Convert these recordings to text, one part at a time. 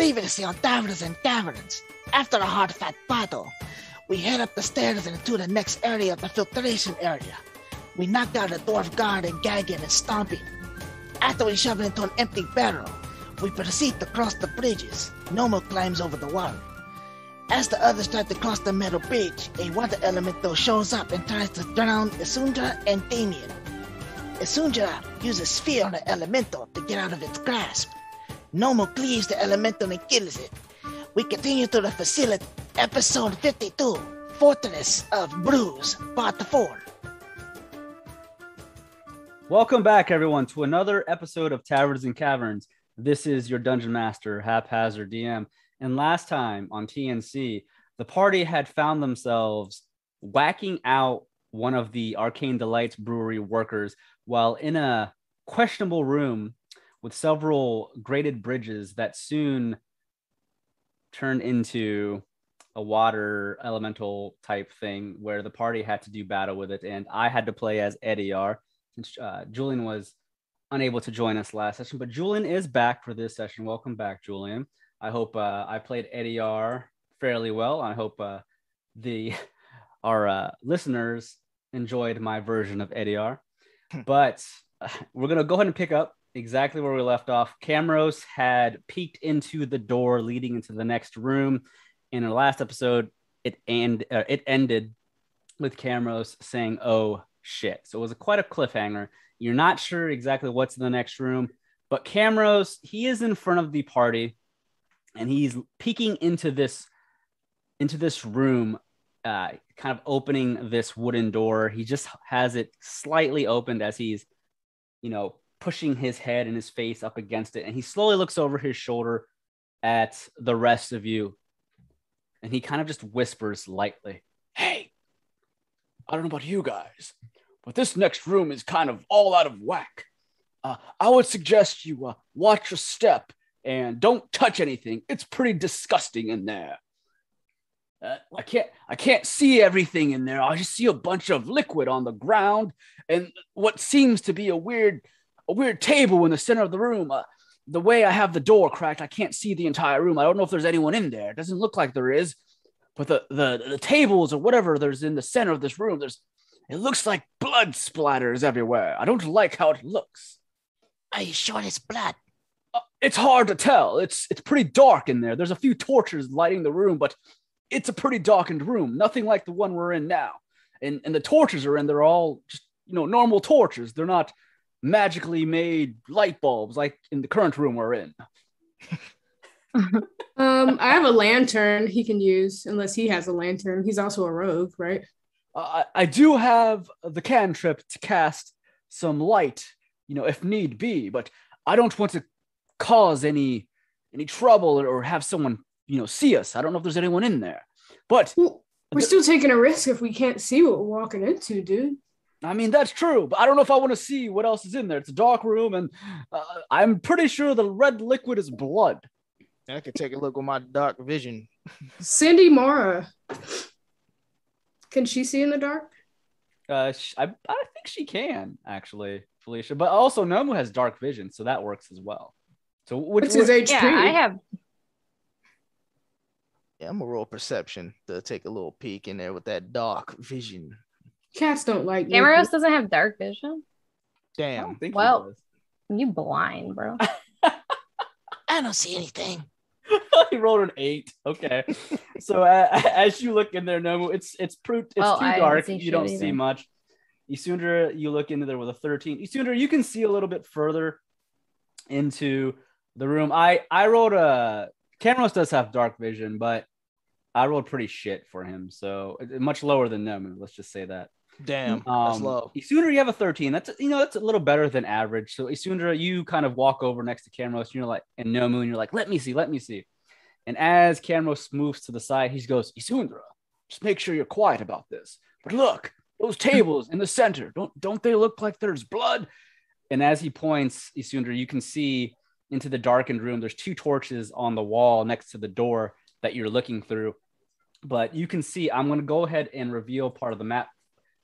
Previously on Taverns and Caverns, after a hard-fought battle, we head up the stairs and into the next area of the filtration area. We knocked out a dwarf guard and gagging and stomping. After we shove it into an empty barrel, we proceed to cross the bridges. Nomu climbs over the wall. As the others try to cross the metal bridge, a water elemental shows up and tries to drown Isundra and Damien. Isundra uses fear on the elemental to get out of its grasp. Nomu cleaves the elemental and kills it. We continue to the facility, episode 52, Fortress of Brews, part 4. Welcome back, everyone, to another episode of Taverns and Caverns. This is your Dungeon Master, Haphazard DM. And last time on TNC, the party had found themselves whacking out one of the Arcane Delights Brewery workers while in a questionable room with several grated bridges that soon turned into a water elemental type thing where the party had to do battle with it. And I had to play as Edeyar, since Julian was unable to join us last session. But Julian is back for this session. Welcome back, Julian. I hope I played Edeyar fairly well. I hope our listeners enjoyed my version of Edeyar. But we're going to go ahead and pick up exactly where we left off. Camros had peeked into the door leading into the next room. In our last episode, it ended with Camros saying, "Oh, shit." So it was quite a cliffhanger. You're not sure exactly what's in the next room. But Camros, he is in front of the party, and he's peeking into this room, kind of opening this wooden door. He just has it slightly opened as he's, pushing his head and his face up against it. And he slowly looks over his shoulder at the rest of you. And he kind of just whispers lightly, "Hey, I don't know about you guys, but this next room is kind of all out of whack. I would suggest you watch your step and don't touch anything. It's pretty disgusting in there. I can't see everything in there. I just see a bunch of liquid on the ground and what seems to be a weird table in the center of the room. The way I have the door cracked, I can't see the entire room. I don't know if there's anyone in there. It doesn't look like there is, but the tables or whatever there's in the center of this room, it looks like blood splatters everywhere. I don't like how it looks." "Are you sure it's blood?" "It's hard to tell. It's pretty dark in there. There's a few torches lighting the room, but it's a pretty darkened room. Nothing like the one we're in now. And the torches are in. They're all just, normal torches. They're not magically made light bulbs like in the current room we're in." I have a lantern he can use, unless he has a lantern. He's also a rogue, right? I do have the cantrip to cast some light, if need be, but I don't want to cause any trouble or have someone, see us. I don't know if there's anyone in there, but we're still taking a risk if we can't see what we're walking into, dude. I mean, that's true, but I don't know if I want to see what else is in there. It's a dark room, and I'm pretty sure the red liquid is blood. I could take a look with my dark vision. Cindy Mara, can she see in the dark? I think she can, actually, Felicia. But also, Nomu has dark vision, so that works as well. So what's his HP? Yeah, I have. Yeah, I'm gonna roll perception to take a little peek in there with that dark vision. Cats don't like you. Camros doesn't have dark vision. Damn. Well, you blind, bro. I don't see anything. He rolled an 8. Okay. So as you look in there, Nomu, it's too dark. You don't see much. Isundra, you look into there with a 13. Isundra, you can see a little bit further into the room. I rolled a... Camros does have dark vision, but I rolled pretty shit for him, so much lower than Nomu. Let's just say that. Damn, that's low. Isundra, you have a 13. That's that's a little better than average. So Isundra, you kind of walk over next to Camros, and Nomu, and you're like, "Let me see." And as Camros moves to the side, he goes, "Isundra, just make sure you're quiet about this. But look, those tables in the center, don't they look like there's blood?" And as he points, Isundra, you can see into the darkened room. There's 2 torches on the wall next to the door that you're looking through, but you can see, I'm going to go ahead and reveal part of the map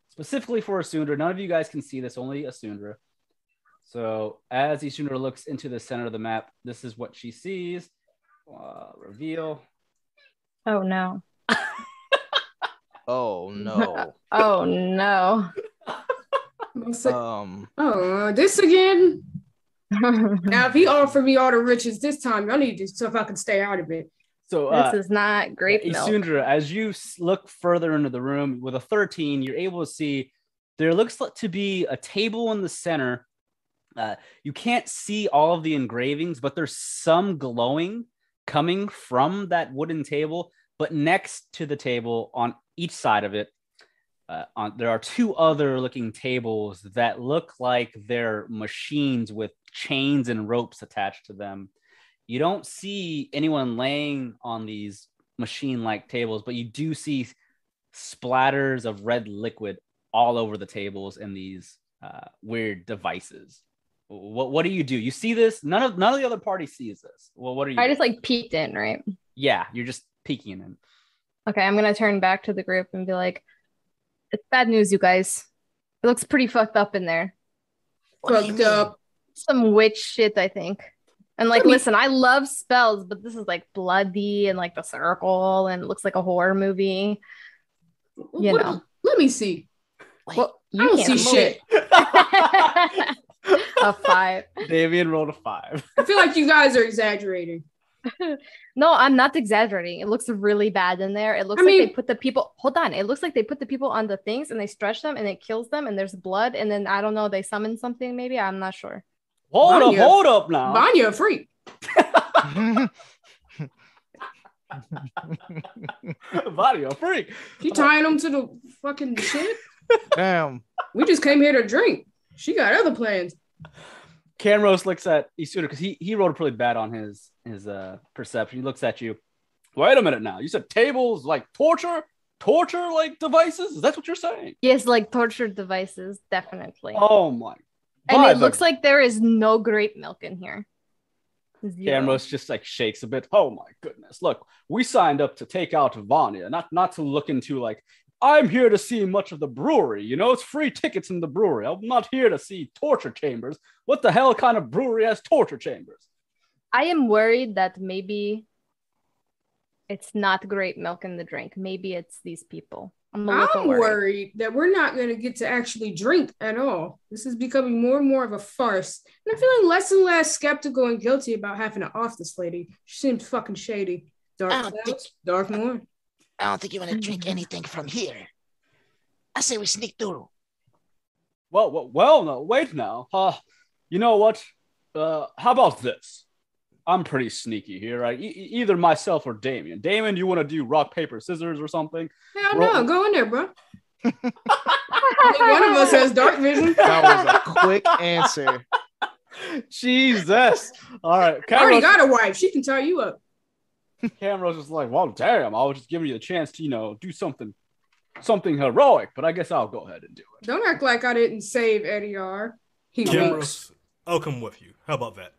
specifically for Isundra. None of you guys can see this, only Isundra. So as Isundra looks into the center of the map, this is what she sees. Reveal. Oh no. Oh no. Oh no. Oh, this again. Now, if he offered me all the riches this time, y'all need to so if I can stay out of it. So this is not grape milk. Isundra, as you look further into the room with a 13, you're able to see there looks to be a table in the center. You can't see all of the engravings, but there's some glowing coming from that wooden table. But next to the table, on each side of it, there are two other looking tables that look like they're machines with chains and ropes attached to them. You don't see anyone laying on these machine-like tables, but you do see splatters of red liquid all over the tables in these weird devices. What do? You see this? None of the other party sees this. Well, what are you? I just like peeked in, right? Yeah, you're just peeking in. Okay, I'm gonna turn back to the group and be like, "It's bad news, you guys. It looks pretty fucked up in there. Fucked up. Some witch shit, I think." And like, listen, I love spells, but this is like bloody and like the circle, and it looks like a horror movie. You know. Let me see. Like, well, you I don't see shit. A 5. Damien rolled a 5. I feel like you guys are exaggerating. No, I'm not exaggerating. It looks really bad in there. It looks like they put the people. Hold on. It looks like they put the people on the things and they stretch them and it kills them and there's blood and then I don't know. They summon something maybe. I'm not sure. Hold up now. Vanya, freak. Vanya, freak. You tying them to the fucking shit? Damn. We just came here to drink. She got other plans. Camros looks at Isundra because he rolled a pretty bad on his perception. He looks at you. Wait a minute now. You said tables like torture like devices? Is that what you're saying? Yes, like torture devices, definitely. Oh my. And it looks like there is no grape milk in here. Camros just like shakes a bit. Oh my goodness. Look, we signed up to take out Vanya, not to look into like, I'm here to see much of the brewery. You know, it's free tickets in the brewery. I'm not here to see torture chambers. What the hell kind of brewery has torture chambers? I am worried that maybe it's not grape milk in the drink. Maybe it's these people. I'm worried that we're not going to get to actually drink at all. This is becoming more and more of a farce. And I'm feeling less and less skeptical and guilty about having to off this lady. She seems fucking shady. Darkmoor. I don't think you want to drink anything from here. I say we sneak through. Well, no, wait now. You know what? How about this? I'm pretty sneaky here, right? Either myself or Damien. Damien, you want to do rock, paper, scissors or something? Hell no, go in there, bro. One of us has dark vision. That was a quick answer. Jesus. All right. Camros, I already got a wife. She can tie you up. Camera's just like, well, damn, I was just giving you the chance to, you know, do something heroic, but I guess I'll go ahead and do it. Don't act like I didn't save Edeyar. Camros, I'll come with you. How about that?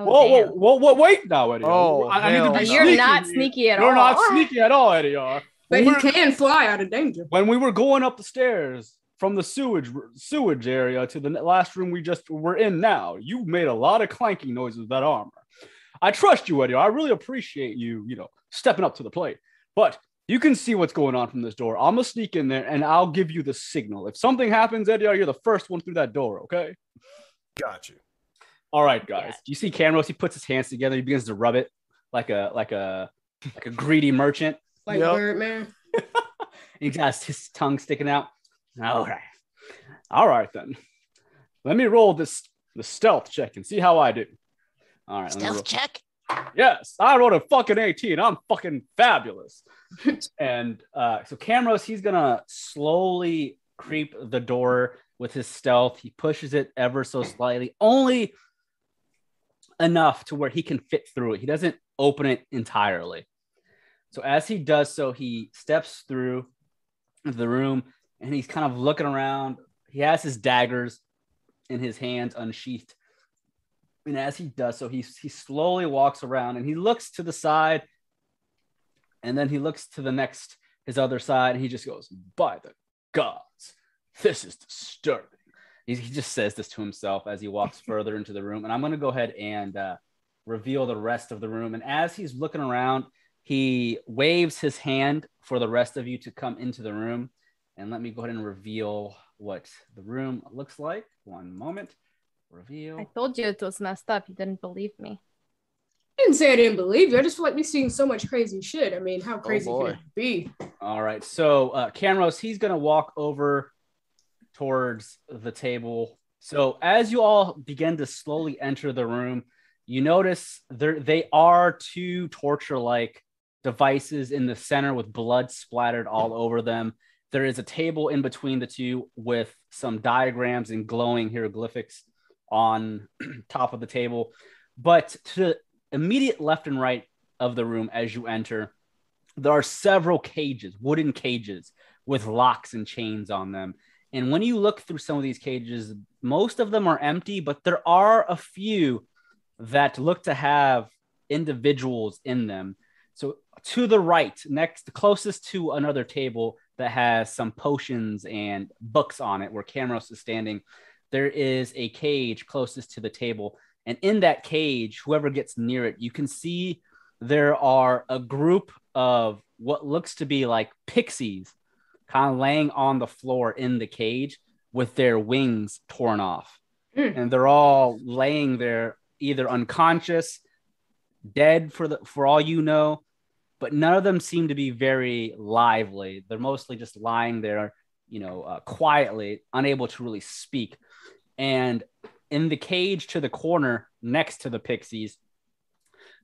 Oh, whoa, wait now, Edeyar. Oh, I need to be sneaky. You're not sneaky at all. You're not sneaky at all, Edeyar. But he can fly out of danger. When we were going up the stairs from the sewage area to the last room we just were in now, you made a lot of clanking noises with that armor. I trust you, Edeyar. I really appreciate you, stepping up to the plate. But you can see what's going on from this door. I'm going to sneak in there, and I'll give you the signal. If something happens, Edeyar, you're the first one through that door, okay? Got you. All right, guys. Yeah. You see Camros? He puts his hands together. He begins to rub it like a greedy merchant. Like bird, man. He got his tongue sticking out. All right, then. Let me roll the stealth check and see how I do. All right, stealth check? Yes, I rolled a fucking 18. I'm fucking fabulous. And so Camros, he's going to slowly creep the door with his stealth. He pushes it ever so slightly, only enough to where he can fit through it. He doesn't open it entirely. So as he does so, he steps through the room, and he's kind of looking around. He has his daggers in his hands unsheathed. And as he does so, he slowly walks around and he looks to the side and then he looks to his other side and he just goes, by the gods, this is disturbing. He just says this to himself as he walks further into the room. And I'm going to go ahead and reveal the rest of the room. And as he's looking around, he waves his hand for the rest of you to come into the room. And let me go ahead and reveal what the room looks like. One moment. Reveal. I told you it was messed up. You didn't believe me. I didn't say I didn't believe you. I just feel like we've seen so much crazy shit. I mean, how crazy can it be? All right. So Camros, he's going to walk over towards the table. So as you all begin to slowly enter the room, you notice they are two torture-like devices in the center with blood splattered all over them. There is a table in between the two with some diagrams and glowing hieroglyphics on top of the table. But to the immediate left and right of the room as you enter, there are several cages, wooden cages with locks and chains on them. And when you look through some of these cages, most of them are empty, but there are a few that look to have individuals in them. So to the right, next closest to another table that has some potions and books on it where Camros is standing, there is a cage closest to the table. And in that cage, whoever gets near it, you can see there are a group of what looks to be like pixies kind of laying on the floor in the cage with their wings torn off. Mm. And they're all laying there either unconscious, dead for all you know, but none of them seem to be very lively. They're mostly just lying there, quietly, unable to really speak. And in the cage to the corner next to the pixies,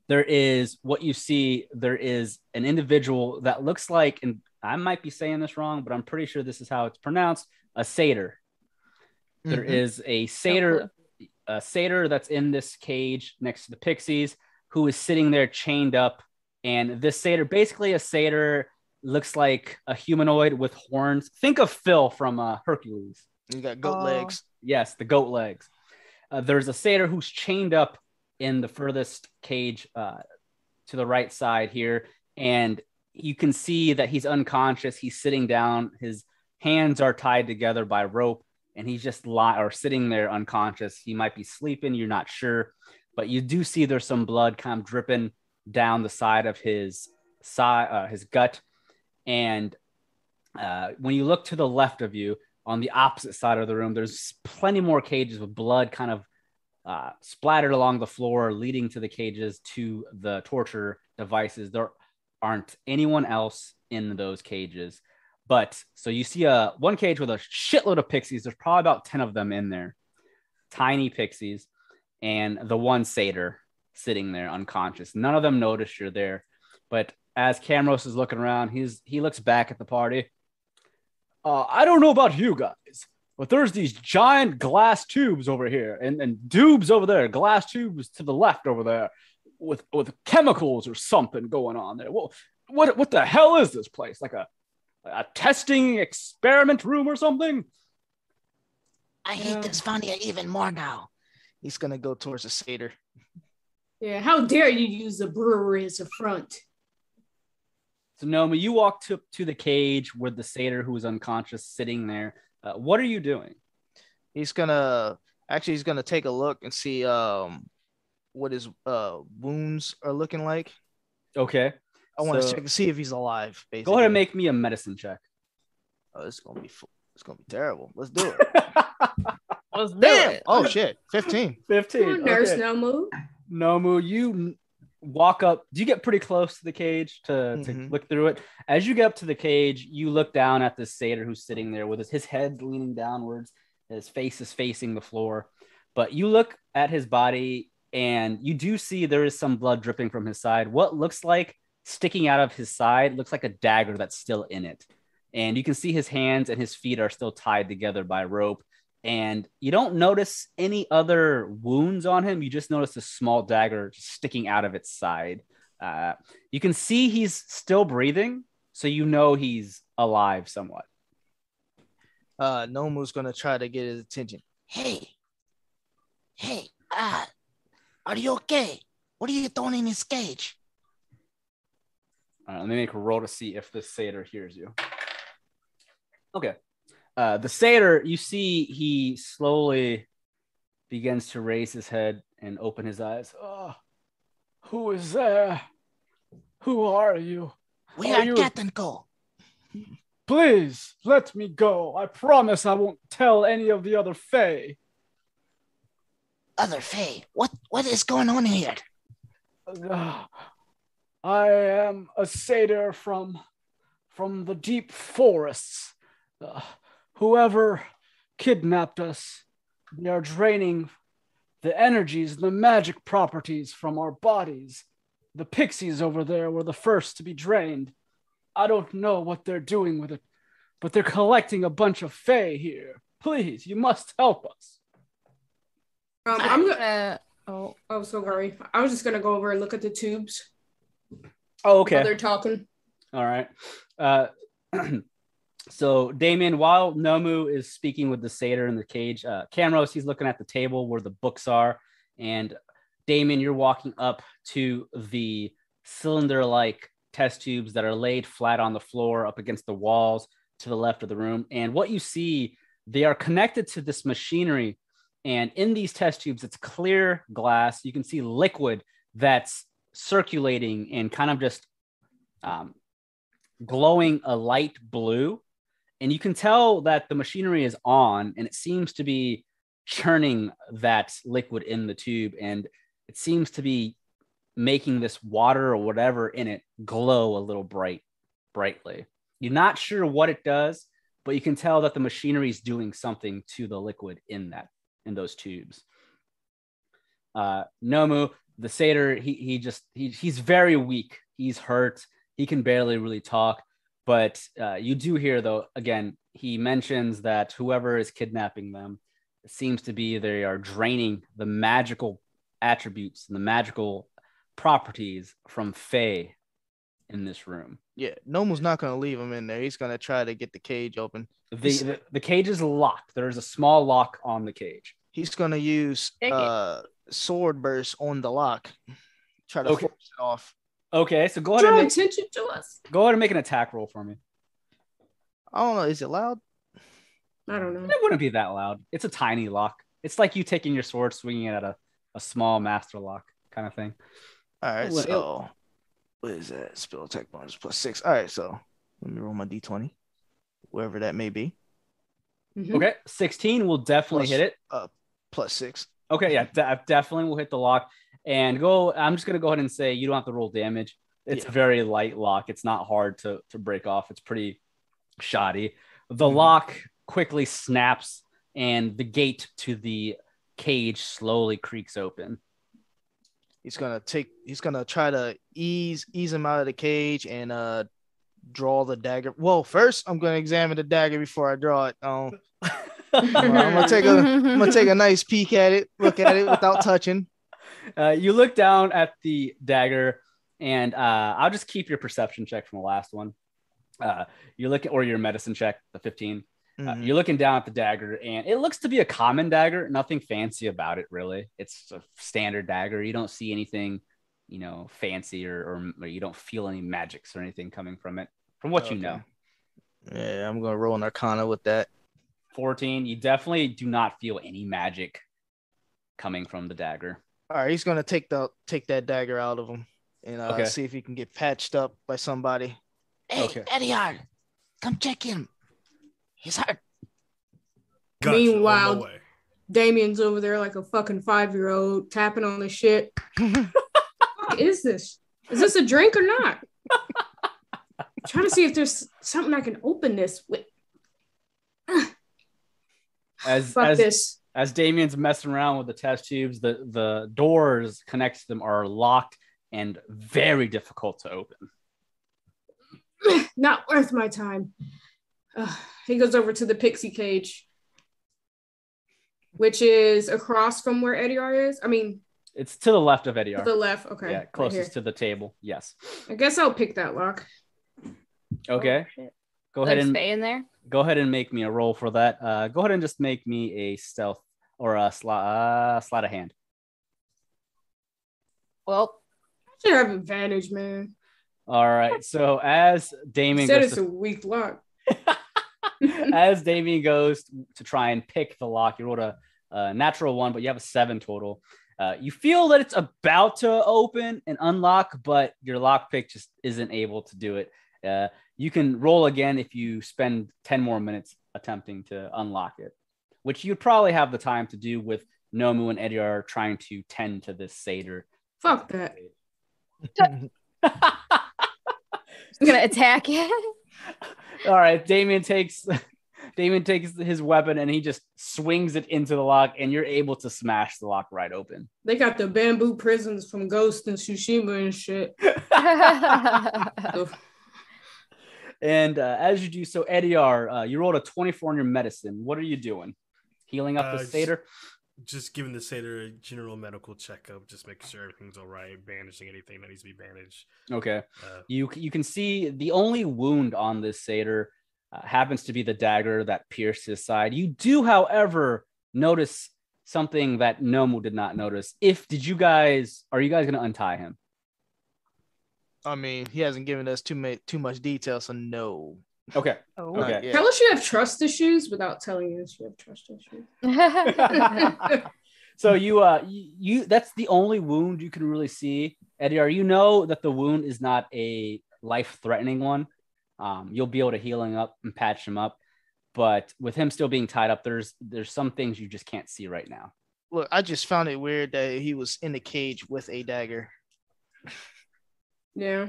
there is an individual that looks like, and I might be saying this wrong, but I'm pretty sure this is how it's pronounced, a satyr. Mm-hmm. There is a satyr that's in this cage next to the pixies who is sitting there chained up. And this satyr, basically a satyr looks like a humanoid with horns. Think of Phil from Hercules. You got goat legs. Yes, the goat legs. There's a satyr who's chained up in the furthest cage to the right side here. And you can see that he's unconscious. He's sitting down. His hands are tied together by rope. And he's just sitting there unconscious. He might be sleeping. You're not sure. But you do see there's some blood kind of dripping down the side of his gut. And when you look to the left of you, on the opposite side of the room, there's plenty more cages with blood kind of splattered along the floor, leading to the cages to the torture devices. There aren't anyone else in those cages. But so you see one cage with a shitload of pixies. There's probably about 10 of them in there, tiny pixies, and the one satyr sitting there unconscious. None of them notice you're there. But as Camros is looking around, he looks back at the party. I don't know about you guys, but there's these giant glass tubes over here and tubes over there, glass tubes to the left over there with chemicals or something going on there. Well, what the hell is this place? Like a testing experiment room or something? I hate this Vanya even more now. He's going to go towards the satyr. Yeah, how dare you use the brewery as a front? So, Nomu, you walked up to the cage with the satyr who was unconscious sitting there. What are you doing? He's going to take a look and see what his wounds are looking like. Okay. I want to check and see if he's alive. Basically. Go ahead and make me a medicine check. Oh, it's gonna be terrible. Let's do it. Let's do it. Oh shit! 15. 15. Nurse Nomu. Nomu, you walk up. Do you get pretty close to the cage to look through it? As you get up to the cage, you look down at this satyr who's sitting there with his head leaning downwards. His face is facing the floor, but you look at his body and you do see there is some blood dripping from his side. What looks like sticking out of his side looks like a dagger that's still in it. And you can see his hands and his feet are still tied together by rope. And you don't notice any other wounds on him. You just notice a small dagger sticking out of its side. You can see he's still breathing. So you know he's alive somewhat. Nomu's going to try to get his attention. Hey, are you okay? What are you doing in this cage? All right, let me make a roll to see if this satyr hears you. Okay. The satyr, you see he slowly begins to raise his head and open his eyes. Oh, Who is there? Who are you? We are Cat and Co. Please, let me go. I promise I won't tell any of the other Fae. Other Fae? What is going on here? I am a satyr from the deep forests. Whoever kidnapped us, they are draining the energies, the magic properties from our bodies. The pixies over there were the first to be drained. I don't know what they're doing with it, but they're collecting a bunch of Fae here. Please, you must help us. Sorry. I was just gonna go over and look at the tubes. Oh, okay. While they're talking. All right. So, Damien, while Nomu is speaking with the satyr in the cage, Camros, he's looking at the table where the books are, and Damien, you're walking up to the cylinder-like test tubes that are laid flat on the floor up against the walls to the left of the room. And what you see, they are connected to this machinery. And in these test tubes, it's clear glass. You can see liquid that's circulating and kind of just glowing a light blue. And you can tell that the machinery is on, and it seems to be churning that liquid in the tube. And it seems to be making this water or whatever in it glow a little brightly. You're not sure what it does, but you can tell that the machinery is doing something to the liquid in those tubes. Nomu, the satyr, he's very weak. He's hurt. He can barely really talk, but you do hear, though, again, he mentions that whoever is kidnapping them, it seems to be they are draining the magical attributes and the magical properties from Fae in this room. Yeah, Nomu's not going to leave him in there. He's going to try to get the cage open. The cage is locked. There is a small lock on the cage. He's going to use sword burst on the lock, try to force it off. Okay, so go ahead and attention to us. Go ahead and make an attack roll for me. I don't know. Is it loud? I don't know. It wouldn't be that loud. It's a tiny lock. It's like you taking your sword, swinging it at a small master lock kind of thing. All right, so what is that? Spell attack bonus +6. All right, so let me roll my d20, wherever that may be. Mm-hmm. Okay, 16 will definitely hit it. +6. Okay, yeah, definitely will hit the lock. And I'm just going to go ahead and say you don't have to roll damage. It's a very light lock. It's not hard to break off. It's pretty shoddy. The lock quickly snaps, and the gate to the cage slowly creaks open. He's going to try to ease him out of the cage and draw the dagger. Well, first I'm going to examine the dagger before I draw it. I'm going to take a nice peek at it, look at it without touching. You look down at the dagger, and I'll just keep your perception check from the last one. You look at, or your medicine check, the 15. You're looking down at the dagger, and it looks to be a common dagger. Nothing fancy about it, really. It's a standard dagger. You don't see anything, fancy, or you don't feel any magics or anything coming from it, from what you know. Yeah, I'm gonna roll an Arcana with that. 14. You definitely do not feel any magic coming from the dagger. All right, he's gonna take that dagger out of him and see if he can get patched up by somebody. Hey, Edeyar, come check him. He's hurt. Gotcha. Meanwhile, Damien's over there like a fucking 5-year-old tapping on the shit. What is this? Is this a drink or not? I'm trying to see if there's something I can open this with. Fuck this. As Damien's messing around with the test tubes, the doors connected to them are locked and very difficult to open. Not worth my time. He goes over to the pixie cage, which is across from where Edeyar is. I mean, it's to the left of Edeyar. To the left, okay. Yeah, closest to the table. Yes. I guess I'll pick that lock. Okay. Oh, shit. Stay in there. Go ahead and make me a roll for that. Go ahead and just make me a stealth or a sleight of hand. Well, I should have advantage, man. All right. So as Damien said, it's a weak lock. As Damien goes to try and pick the lock, you rolled a natural 1, but you have a 7 total. You feel that it's about to open and unlock, but your lockpick just isn't able to do it. You can roll again if you spend 10 more minutes attempting to unlock it, which you'd probably have the time to do with Nomu and Edeyar trying to tend to this satyr. Fuck that. Just gonna attack it. All right, Damien takes his weapon and he just swings it into the lock, and you're able to smash the lock right open. They got the bamboo prisons from Ghost and Tsushima and shit. And as you do so, Edeyar, you rolled a 24 on your medicine. What are you doing? Healing up the satyr? Just giving the satyr a general medical checkup, just making sure everything's all right, bandaging anything that needs to be bandaged. Okay. You can see the only wound on this satyr happens to be the dagger that pierced his side. You do, however, notice something that Nomu did not notice. Are you guys going to untie him? I mean, he hasn't given us too much detail, so no. Okay. Oh. Okay. Tell us you have trust issues without telling us you have trust issues. So that's the only wound you can really see, Edeyar. You know that the wound is not a life-threatening one. You'll be able to healing up and patch him up, but with him still being tied up, there's some things you just can't see right now. Look, I just found it weird that he was in the cage with a dagger. Yeah.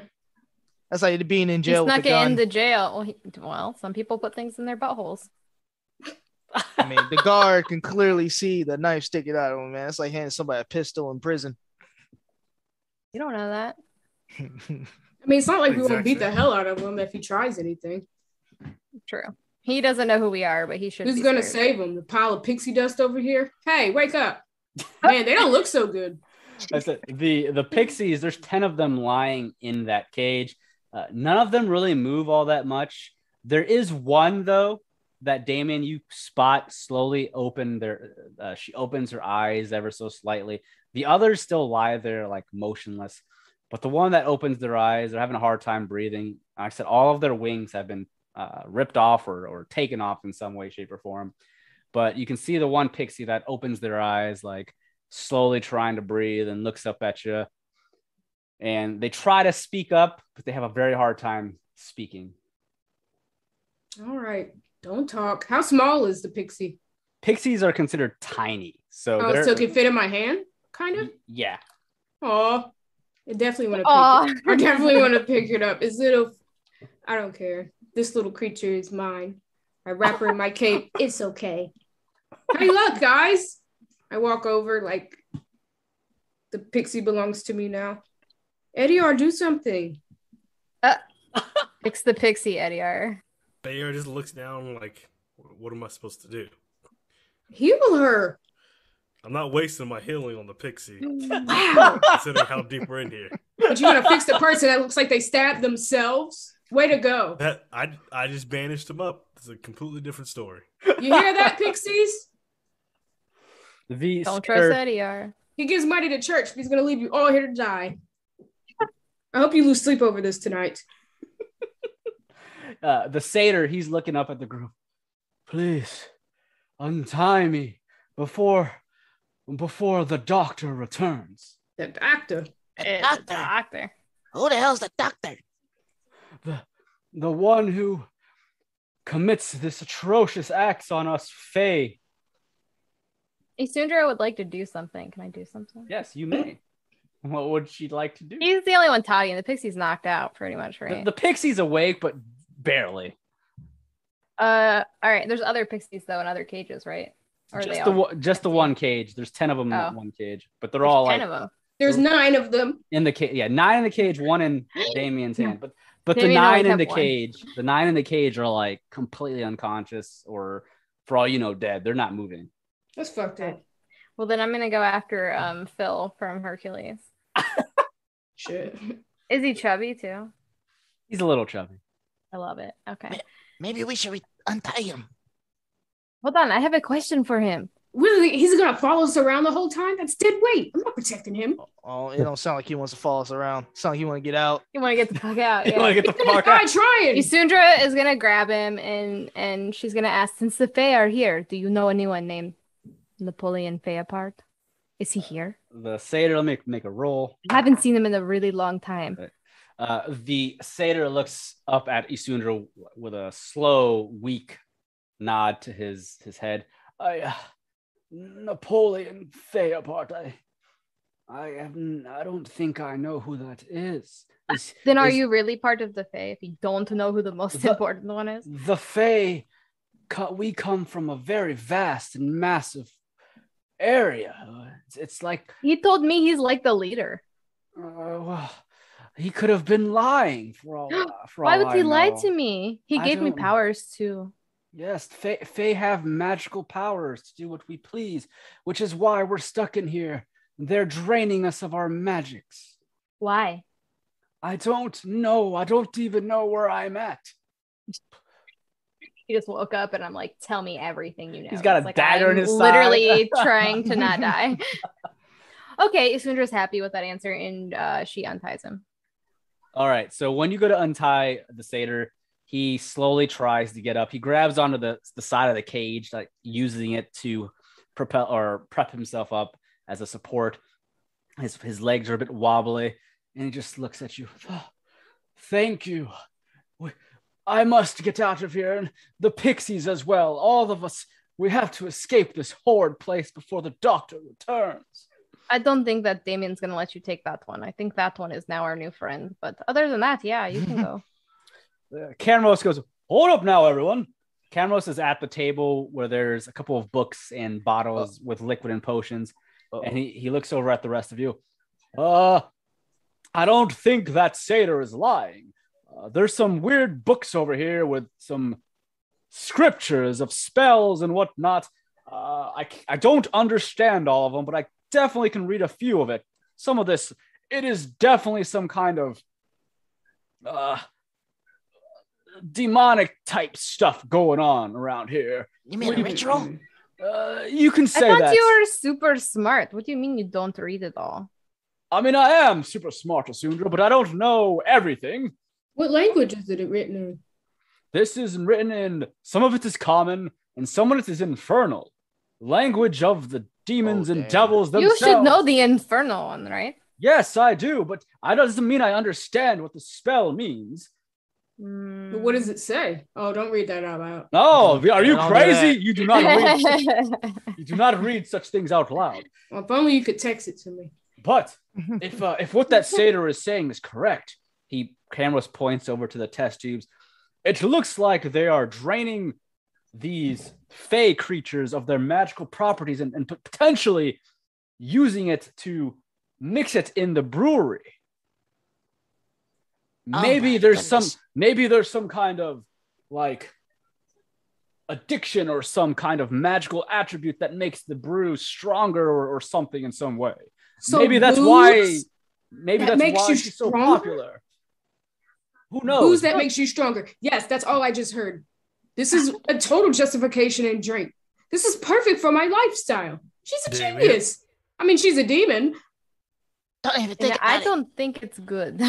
That's like being in jail. He's not getting in the jail. Well, some people put things in their buttholes. I mean, the guard can clearly see the knife sticking out of him, man. It's like handing somebody a pistol in prison. You don't know that. I mean, it's not like we won't beat the hell out of him if he tries anything. True. He doesn't know who we are, but he should. Who's going to save him? The pile of pixie dust over here? Hey, wake up. Man, they don't look so good. That's it. The pixies, there's 10 of them lying in that cage. None of them really move all that much. There is one, though, that Damien, you spot slowly open their. She opens her eyes ever so slightly. The others still lie there like motionless. But the one that opens their eyes, they're having a hard time breathing. Like I said, all of their wings have been ripped off or taken off in some way, shape, or form. But you can see the one pixie that opens their eyes like slowly trying to breathe and looks up at you. And they try to speak up, but they have a very hard time speaking. All right. Don't talk. How small is the pixie? Pixies are considered tiny. So it can fit in my hand? Kind of? Yeah. Oh, I definitely want to pick it up. I don't care. This little creature is mine. I wrap her in my cape. It's okay. Hey, look, guys. I walk over like the pixie belongs to me now. Edeyar, do something. Fix the pixie, Edeyar. Edeyar just looks down like, what am I supposed to do? Heal her. I'm not wasting my healing on the pixie. Wow. Considering how deep we're in here. But you want to fix the person that looks like they stabbed themselves? Way to go. I just banished him up. It's a completely different story. You hear that, pixies? Don't trust Edeyar. He gives money to church, but he's going to leave you all here to die. I hope you lose sleep over this tonight. The satyr, he's looking up at the group. Please, untie me before the doctor returns. The doctor? The doctor? Who the hell's the doctor? The one who commits this atrocious acts on us, Fae. Isundra would like to do something. Can I do something? Yes, you may. What would she like to do? He's the only one talking. The pixie's knocked out pretty much, right? The pixie's awake, but barely. All right. There's other pixies, though, in other cages, right? Or just the one cage. There's 10 of them in one cage, but they're all like... 10 of them. There's 9 of them. In the cage. Yeah, 9 in the cage, 1 in Damien's hand. But Damien, the 9 in the cage are like completely unconscious or, for all you know, dead. They're not moving. That's fucked up. Well, then I'm going to go after Phil from Hercules. Shit. Is he chubby, too? He's a little chubby. I love it. Okay. Maybe we should untie him. Hold on. I have a question for him. Really? He's going to follow us around the whole time? That's dead weight. I'm not protecting him. Oh, it don't sound like he wants to follow us around. It sounds like he want to get out. You want to get the fuck out. Yeah. You want to get the fuck out. Isundra is going to grab him, and she's going to ask, since the Fae are here, do you know anyone named Napoleon Fairpart? Is he here? The satyr, let me make a roll. I haven't seen him in a really long time. The satyr looks up at Isundra with a slow, weak nod to his head. Napoleon Fairpart. I don't think I know who that is. Then are you really part of the Fae if you don't know who the most important one is? The Fae, we come from a very vast and massive area. It's like... He told me he's like the leader. Well, he could have been lying for all Why would he lie to me? He gave me powers too. Yes, Fae have magical powers to do what we please, which is why we're stuck in here. They're draining us of our magics. Why? I don't know. I don't even know where I'm at. He just woke up and I'm like, tell me everything you know. He's got a dagger in his side. Literally trying to not die. Okay, Isundra's happy with that answer and she unties him. All right, so when you go to untie the satyr, he slowly tries to get up. He grabs onto the side of the cage, like using it to prep himself up as a support. His legs are a bit wobbly. And he just looks at you. Oh, thank you. I must get out of here. And the pixies as well. All of us, we have to escape this horrid place before the doctor returns. I don't think that Damien's going to let you take that one. I think that one is now our new friend. But other than that, yeah, you can go. Camros goes, hold up now, everyone. Camros is at the table where there's a couple of books and bottles with liquid and potions. Uh-oh. And he looks over at the rest of you. I don't think that satyr is lying. There's some weird books over here with some scriptures of spells and whatnot. I don't understand all of them, but I definitely can read a few of it. Some of this, it is definitely some kind of demonic type stuff going on around here. You mean a ritual? You can say that. I thought you were super smart. What do you mean you don't read it all? I mean, I am super smart, Isundra, but I don't know everything. What language is it written in? This is written in... Some of it is common, and some of it is infernal. Language of the demons and devils themselves. You should know the infernal one, right? Yes, I do, but that doesn't mean I understand what the spell means. But what does it say? Oh, don't read that out loud. Oh, are you crazy? You do not read, you do not read such things out loud. Well, if only you could text it to me. But if what that satyr is saying is correct, Camros points over to the test tubes. It looks like they are draining these fae creatures of their magical properties and potentially using it to mix it in the brewery. Maybe there's some kind of like addiction or some kind of magical attribute that makes the brew stronger or something in some way. So maybe that's why. Maybe that makes why you she's stronger? So popular. Who knows? Booze that makes you stronger. Yes, that's all I just heard. This is a total justification in drink. This is perfect for my lifestyle. She's a genius. I mean, she's a demon. Don't even think about it. I don't think it's good.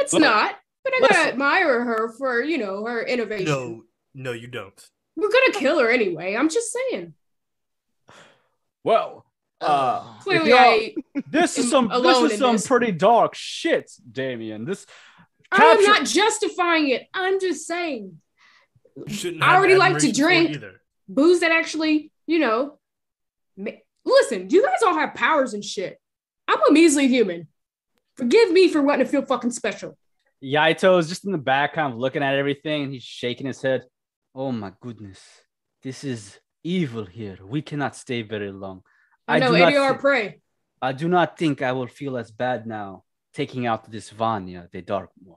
It's not. But I gotta admire her for her innovation. No, you don't. We're gonna kill her anyway. I'm just saying. Well. Clearly this is some pretty dark shit, Damien. I'm not justifying it. I'm just saying. I already like to drink booze that actually, listen, you guys all have powers and shit. I'm a measly human. Forgive me for wanting to feel fucking special. Yaito is just in the back, kind of looking at everything, and he's shaking his head. Oh my goodness. This is evil here. We cannot stay very long. I know, Edeyar, pray. I do not think I will feel as bad now taking out this Vanya de Darkmoor.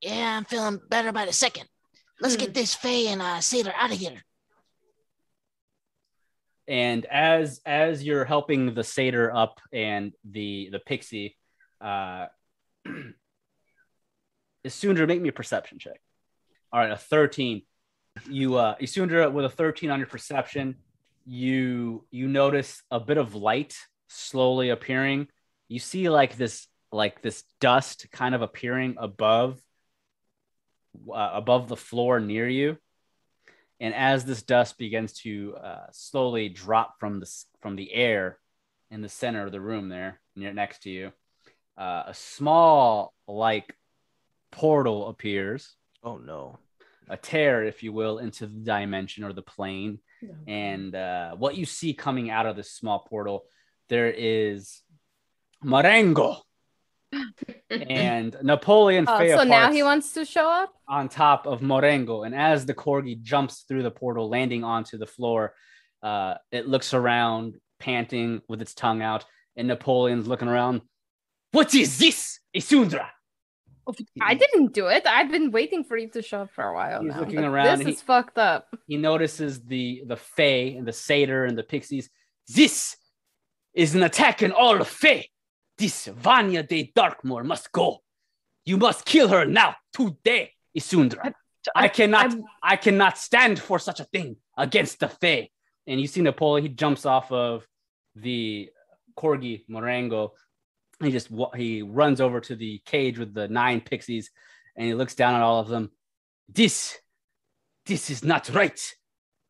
Yeah, I'm feeling better by the second. Let's get this Fae and satyr out of here. And as you're helping the satyr up and the pixie, Isundra, make me a perception check. All right, a 13. You, Isundra, with a 13 on your perception, you notice a bit of light slowly appearing. You see like this dust kind of appearing above the floor near you. And as this dust begins to slowly drop from the air, in the center of the room there, next to you, a small, portal appears. Oh, no. A tear, if you will, into the dimension or the plane. No. And what you see coming out of this small portal, there is Morengo and Napoleon Fairpart. So now he wants to show up? On top of Morengo. And as the corgi jumps through the portal, landing onto the floor, it looks around, panting with its tongue out. And Napoleon's looking around. What is this, Isundra? I didn't do it. I've been waiting for you to show up for a while now. He's looking around. This is fucked up. He notices the Fae and the Satyr and the Pixies. This is an attack on all of Fae. This Vanya de Darkmoor must go. You must kill her now, today, Isundra. I cannot stand for such a thing against the Fae. And you see Napoleon, he jumps off of the corgi, Morengo. He runs over to the cage with the 9 pixies, and he looks down at all of them. This is not right.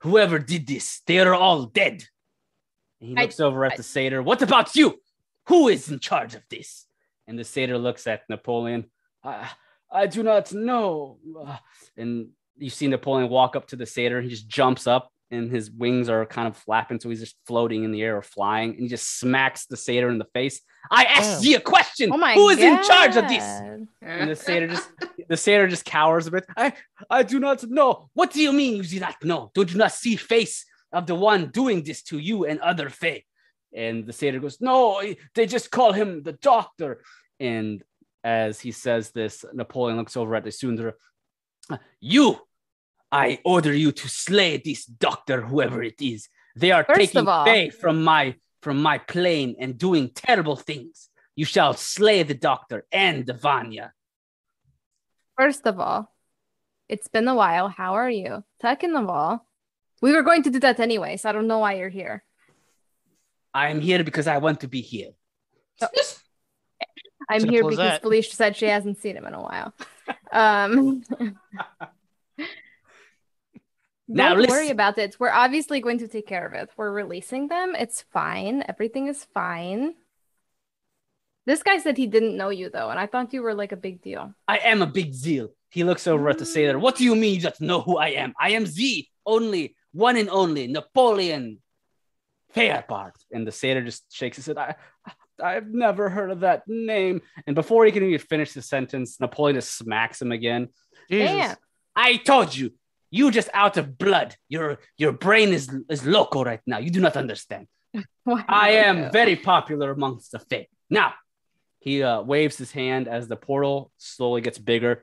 Whoever did this, they are all dead. And he looks over at the satyr. What about you? Who is in charge of this? And the satyr looks at Napoleon. I do not know. And you see Napoleon walk up to the satyr. He just jumps up, and his wings are kind of flapping, so he's just floating in the air or flying, and he just smacks the satyr in the face. I asked you a question. Oh my Who is God. In charge of this? And the satyr just cowers a bit. I do not know. What do you mean you do not know? Do you not see face of the one doing this to you and other fae? And the satyr goes, no, they just call him the doctor. And as he says this, Napoleon looks over at Isundra. I order you to slay this doctor, whoever it is. They are taking fae from my plane and doing terrible things. You shall slay the doctor and the Vanya. First of all, it's been a while. How are you? Second of all, we were going to do that anyway, so I don't know why you're here. I am here because I want to be here. So, I'm Simple here because Felicia said she hasn't seen him in a while. Now don't worry about it. We're obviously going to take care of it. We're releasing them. It's fine. Everything is fine. This guy said he didn't know you, though, and I thought you were a big deal. I am a big deal. He looks over at the sailor. What do you mean you don't know who I am? I am the only, one and only, Napoleon Fairpart. And the sailor just shakes his head. I've never heard of that name. And before he can even finish the sentence, Napoleon just smacks him again. Jesus. Damn. I told you. You just out of blood. Your brain is loco right now. You do not understand. I am very popular amongst the Fae. Now, he waves his hand as the portal slowly gets bigger.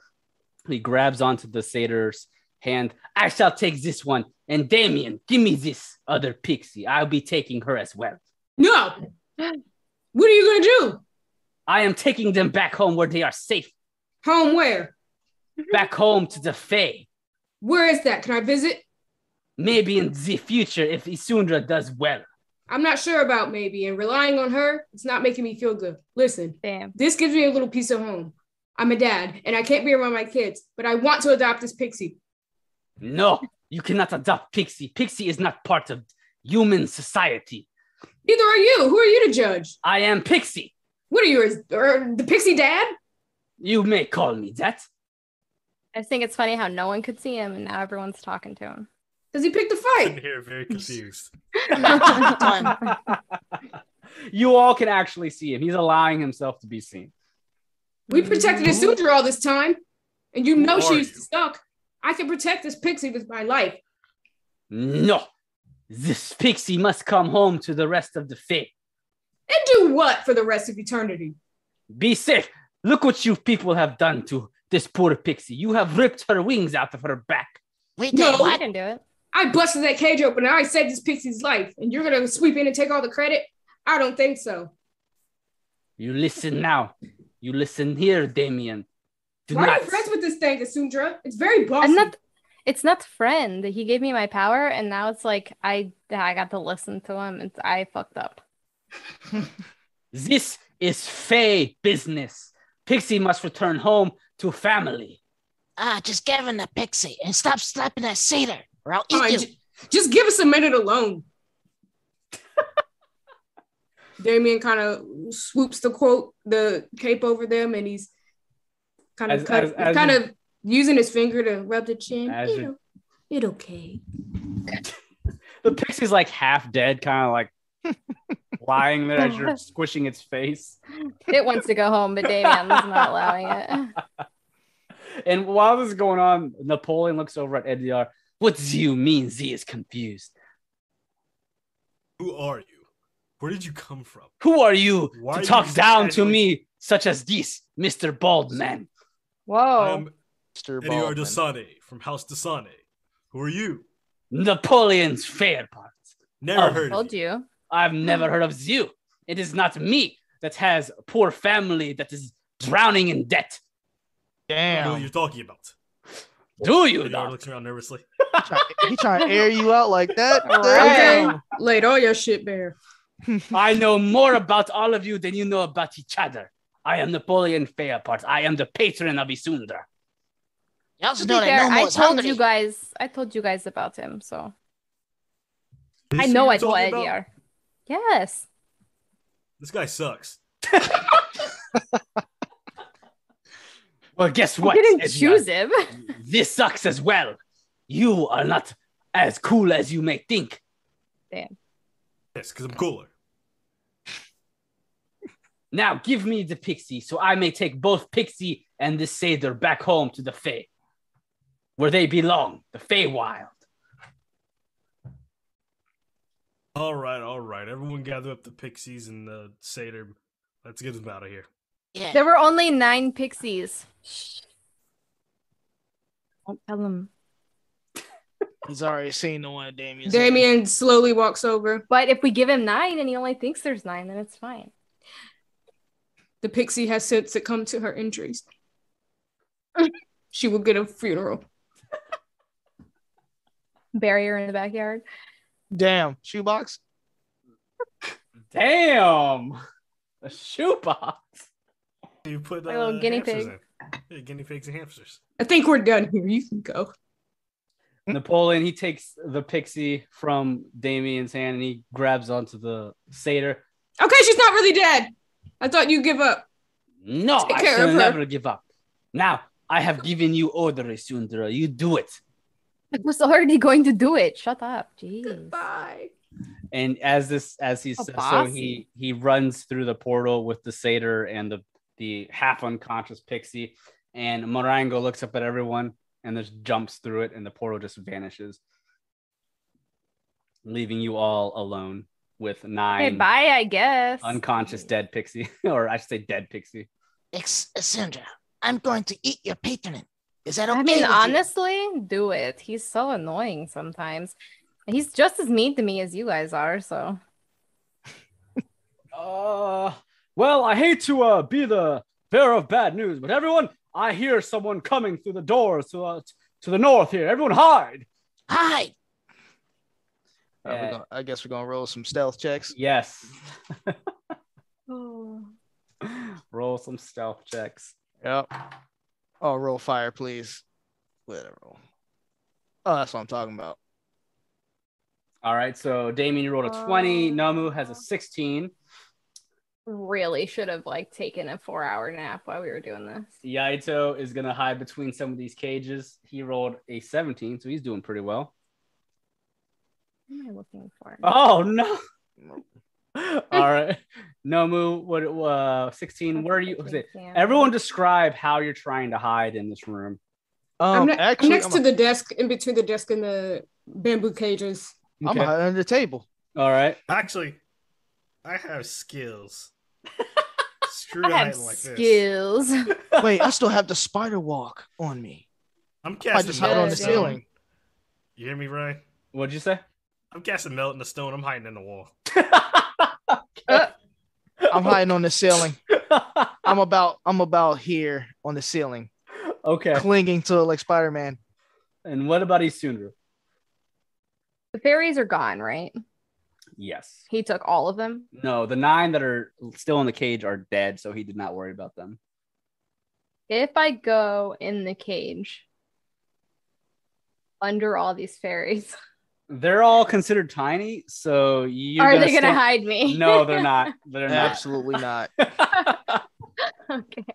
He grabs onto the satyr's hand. I shall take this one. And Damien, give me this other pixie. I'll be taking her as well. No. What are you going to do? I am taking them back home where they are safe. Home where? Back home to the Fae. Where is that? Can I visit? Maybe in the future if Isundra does well. I'm not sure about maybe, and relying on her, it's not making me feel good. Listen, This gives me a little piece of home. I'm a dad, and I can't be around my kids, but I want to adopt this pixie. No, you cannot adopt pixie. Pixie is not part of human society. Neither are you. Who are you to judge? I am pixie. What are you, the pixie dad? You may call me that. I think it's funny how no one could see him, and now everyone's talking to him. Does he pick the fight? I'm here very confused. You all can actually see him. He's allowing himself to be seen. We protected Isundra all this time, and you know she's stuck. I can protect this pixie with my life. No. This pixie must come home to the rest of the Fae. And do what for the rest of eternity? Be safe. Look what you people have done to this poor pixie. You have ripped her wings out of her back. No, I didn't do it. I busted that cage open and I saved this pixie's life. And you're going to sweep in and take all the credit? I don't think so. You listen now. You listen here, Damien. Why are you friends with this thing, Isundra? It's very bossy. It's not friend. He gave me my power and now it's I got to listen to him. And I fucked up. This is Fae business. Pixie must return home to family. Just give him the pixie and stop slapping that satyr or I'll eat you. Just give us a minute alone. Damien kind of swoops the cape over them, and he's kind of using his finger to rub the chin. It's okay. The pixie's like half dead, kind of like lying there as you're squishing its face. It wants to go home, but Damien's not allowing it. And while this is going on, Napoleon looks over at Edeyar. What do you mean Z is confused? Who are you? Where did you come from? Who are you to talk down to me such as this, Mr. Baldman? Whoa. Mr. Edeyar Dossane from House Dossane. Who are you? Napoleon's Fairpart. Never heard of you. I've never heard of you. It is not me that has a poor family that is drowning in debt. Damn. I know what you're talking about. Do you? Edeyar looks around nervously. He trying to air you out like that? Okay. Laid all your shit bare. I know more about all of you than you know about each other. I am Napoleon Fairpart. I am the patron of Isundra. I told you guys about him, so I know I told Edeyar. Yes. This guy sucks. Well, guess what? You didn't choose him. This sucks as well. You are not as cool as you may think. Damn. Yes, because I'm cooler. Now give me the pixie so I may take both pixie and the satyr back home to the Fae, where they belong, the Fae Wild. All right. Everyone gather up the pixies and the satyr. Let's get them out of here. Yeah. There were only 9 pixies. Shh. Don't tell them. He's already seen the one Damien. Damien slowly walks over. But if we give him 9 and he only thinks there's 9, then it's fine. The pixie has since succumbed to her injuries. She will get a funeral. Bury her in the backyard. Damn. Shoebox? Damn. A shoebox. You put a little guinea pig. Yeah, guinea pigs and hamsters. I think we're done here. You can go. Napoleon, he takes the pixie from Damien's hand and he grabs onto the satyr. Okay, she's not really dead. I thought you'd give up. No, I shall never give up. Now, I have given you order, Isundra. You do it. I was already going to do it. Shut up. Jeez. Goodbye. And he runs through the portal with the satyr and the half unconscious pixie, and Morengo looks up at everyone and just jumps through it, and the portal just vanishes, leaving you all alone with 9. Hey, bye, I guess. Unconscious dead pixie, or I should say dead pixie. Isundra, I'm going to eat your patron. Is that okay? I mean, honestly, do it. He's so annoying sometimes. And he's just as mean to me as you guys are, so. Well, I hate to be the bearer of bad news, but everyone, I hear someone coming through the doors to the north here. Everyone hide! Hide! I guess we're going to roll some stealth checks. Yes. Roll some stealth checks. Yep. Oh, roll fire, please. Wait, roll. Oh, that's what I'm talking about. All right, so Damien, you rolled a 20. Nomu has a 16. Really should have taken a 4-hour nap while we were doing this. Yaito is going to hide between some of these cages. He rolled a 17, so he's doing pretty well. What am I looking for? Oh, no. All right. Nomu, what 16, where are you? Everyone describe how you're trying to hide in this room. I'm next to the desk, in between the desk and the bamboo cages. Okay. I'm hiding under the table. All right. Actually, I have skills. Screw hiding like skills. This. Skills. Wait, I still have the spider walk on me. I'm casting. I just hide on the ceiling. You hear me, Ryan? What'd you say? I'm casting melt in the stone. I'm hiding in the wall. I'm hiding on the ceiling. I'm about here on the ceiling. Okay. Clinging to it like Spider-Man. And what about Isundra? The fairies are gone, right? Yes. He took all of them? No, the 9 that are still in the cage are dead, so he did not worry about them. If I go in the cage under all these fairies, They're all considered tiny, so you are they going to hide me? No, they're not. They're not. Absolutely not. Okay.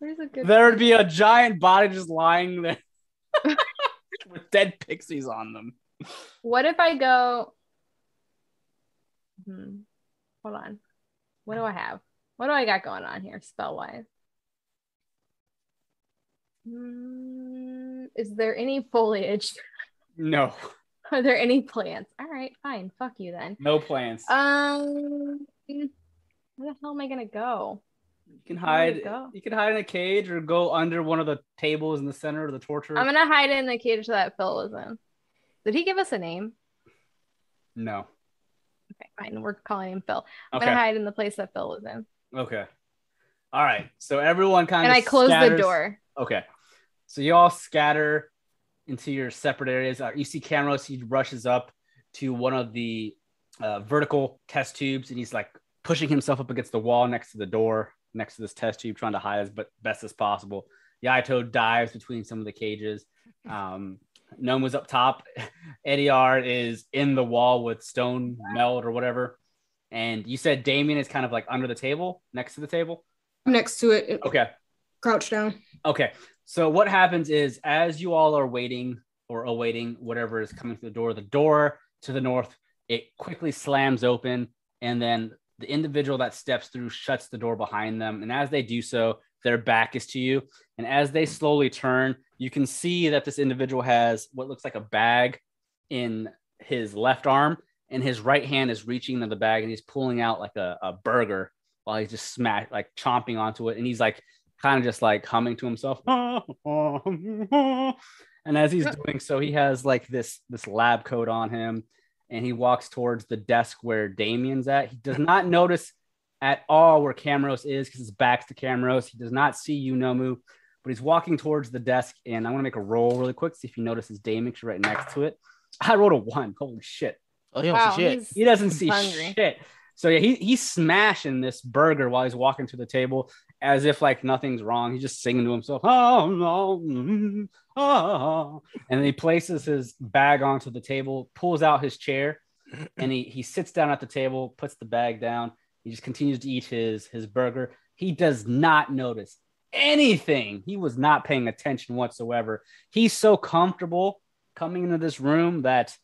There's a good. There would be a giant body just lying there with dead pixies on them. What if I go? Hold on. What do I have? What do I got going on here, spell wise? Is there any foliage? No. Are there any plants? All right, fine. Fuck you then. No plants. Where the hell am I gonna go? You can hide. You can hide in a cage or go under one of the tables in the center of the torture. I'm gonna hide in the cage that Phil was in. Did he give us a name? No. Okay, fine. We're calling him Phil. I'm gonna hide in the place that Phil was in. Okay. All right. So everyone kind of. And I close the door. Okay. So you all scatter into your separate areas. You see Camros, he rushes up to one of the vertical test tubes, and he's like pushing himself up against the wall next to the door, next to this test tube, trying to hide as best as possible. Yaito dives between some of the cages. Nomu was up top. Edeyar is in the wall with stone meld or whatever. And you said Damien is kind of like under the table, next to the table? Next to it. Okay. Crouch down. Okay. So what happens is, as you all are waiting or awaiting whatever is coming through the door to the north, it quickly slams open, and then the individual that steps through shuts the door behind them. And as they do so, their back is to you. And as they slowly turn, you can see that this individual has what looks like a bag in his left arm, and his right hand is reaching into the bag, and he's pulling out like a burger while he's just chomping onto it. And he's like, kind of just like humming to himself. And as he's doing so, he has like this lab coat on him, and he walks towards the desk where Damien's at. He does not notice at all where Camros is because his back's to Camros. He does not see you, Nomu, but he's walking towards the desk, and I want to make a roll really quick, see if he notices Damien right next to it. I rolled a 1. Holy shit. Oh, he don't see shit. He doesn't see shit. So yeah, he's smashing this burger while he's walking to the table as if like nothing's wrong. He's just singing to himself. Oh, no, oh. And then he places his bag onto the table, pulls out his chair, and he sits down at the table, puts the bag down. He just continues to eat his burger. He does not notice anything. He was not paying attention whatsoever. He's so comfortable coming into this room that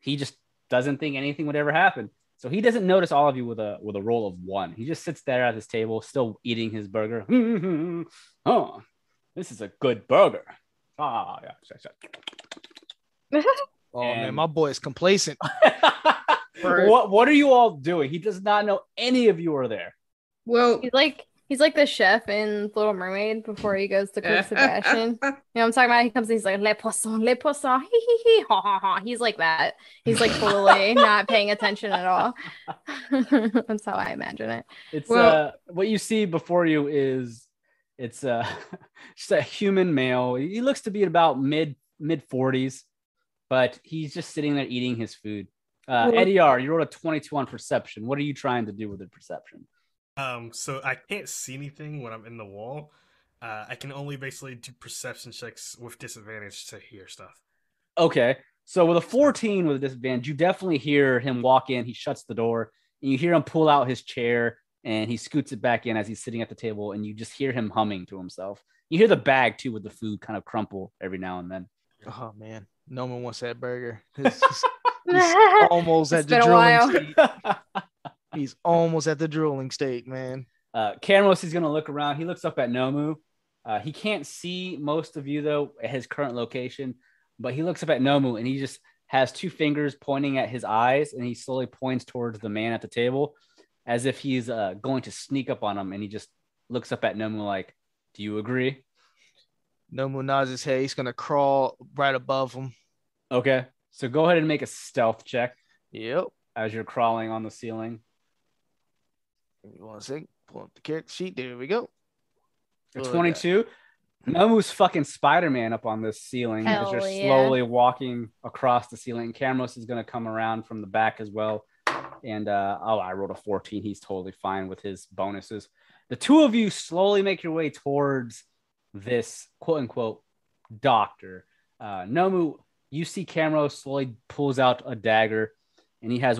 he just doesn't think anything would ever happen. So he doesn't notice all of you with a roll of 1. He just sits there at his table, still eating his burger. Oh, this is a good burger. Ah, yeah. Oh man, my boy is complacent. What are you all doing? He does not know any of you are there. Well, he's like the chef in Little Mermaid before he goes to cook Sebastian. You know what I'm talking about? He comes and he's like, le poisson, hee hee hee, ha ha ha. He's like that. He's like totally not paying attention at all. That's how I imagine it. It's what you see before you is just a human male. He looks to be about mid 40s, but he's just sitting there eating his food. Edeyar, you rolled a 22 on perception. What are you trying to do with the perception? So I can't see anything when I'm in the wall. I can only basically do perception checks with disadvantage to hear stuff. Okay. So with a 14 with a disadvantage, you definitely hear him walk in. He shuts the door, and you hear him pull out his chair, and he scoots it back in as he's sitting at the table, and you just hear him humming to himself. You hear the bag too with the food kind of crumple every now and then. Oh man, no one wants that burger. He's almost at the drooling state. He's almost at the drooling state, man. Camros is going to look around. He looks up at Nomu. He can't see most of you, though, at his current location. But he looks up at Nomu, and he just has 2 fingers pointing at his eyes, and he slowly points towards the man at the table as if he's going to sneak up on him. And he just looks up at Nomu like, do you agree? Nomu nods his head. He's going to crawl right above him. Okay. So go ahead and make a stealth check. Yep. As you're crawling on the ceiling. Give me one second. Pull up the character sheet. There we go. 22. Nomu's fucking Spider-Man up on this ceiling as you're slowly walking across the ceiling. Camros is going to come around from the back as well. And I rolled a 14. He's totally fine with his bonuses. The two of you slowly make your way towards this quote-unquote doctor. Nomu You see Camros slowly pulls out a dagger, and he has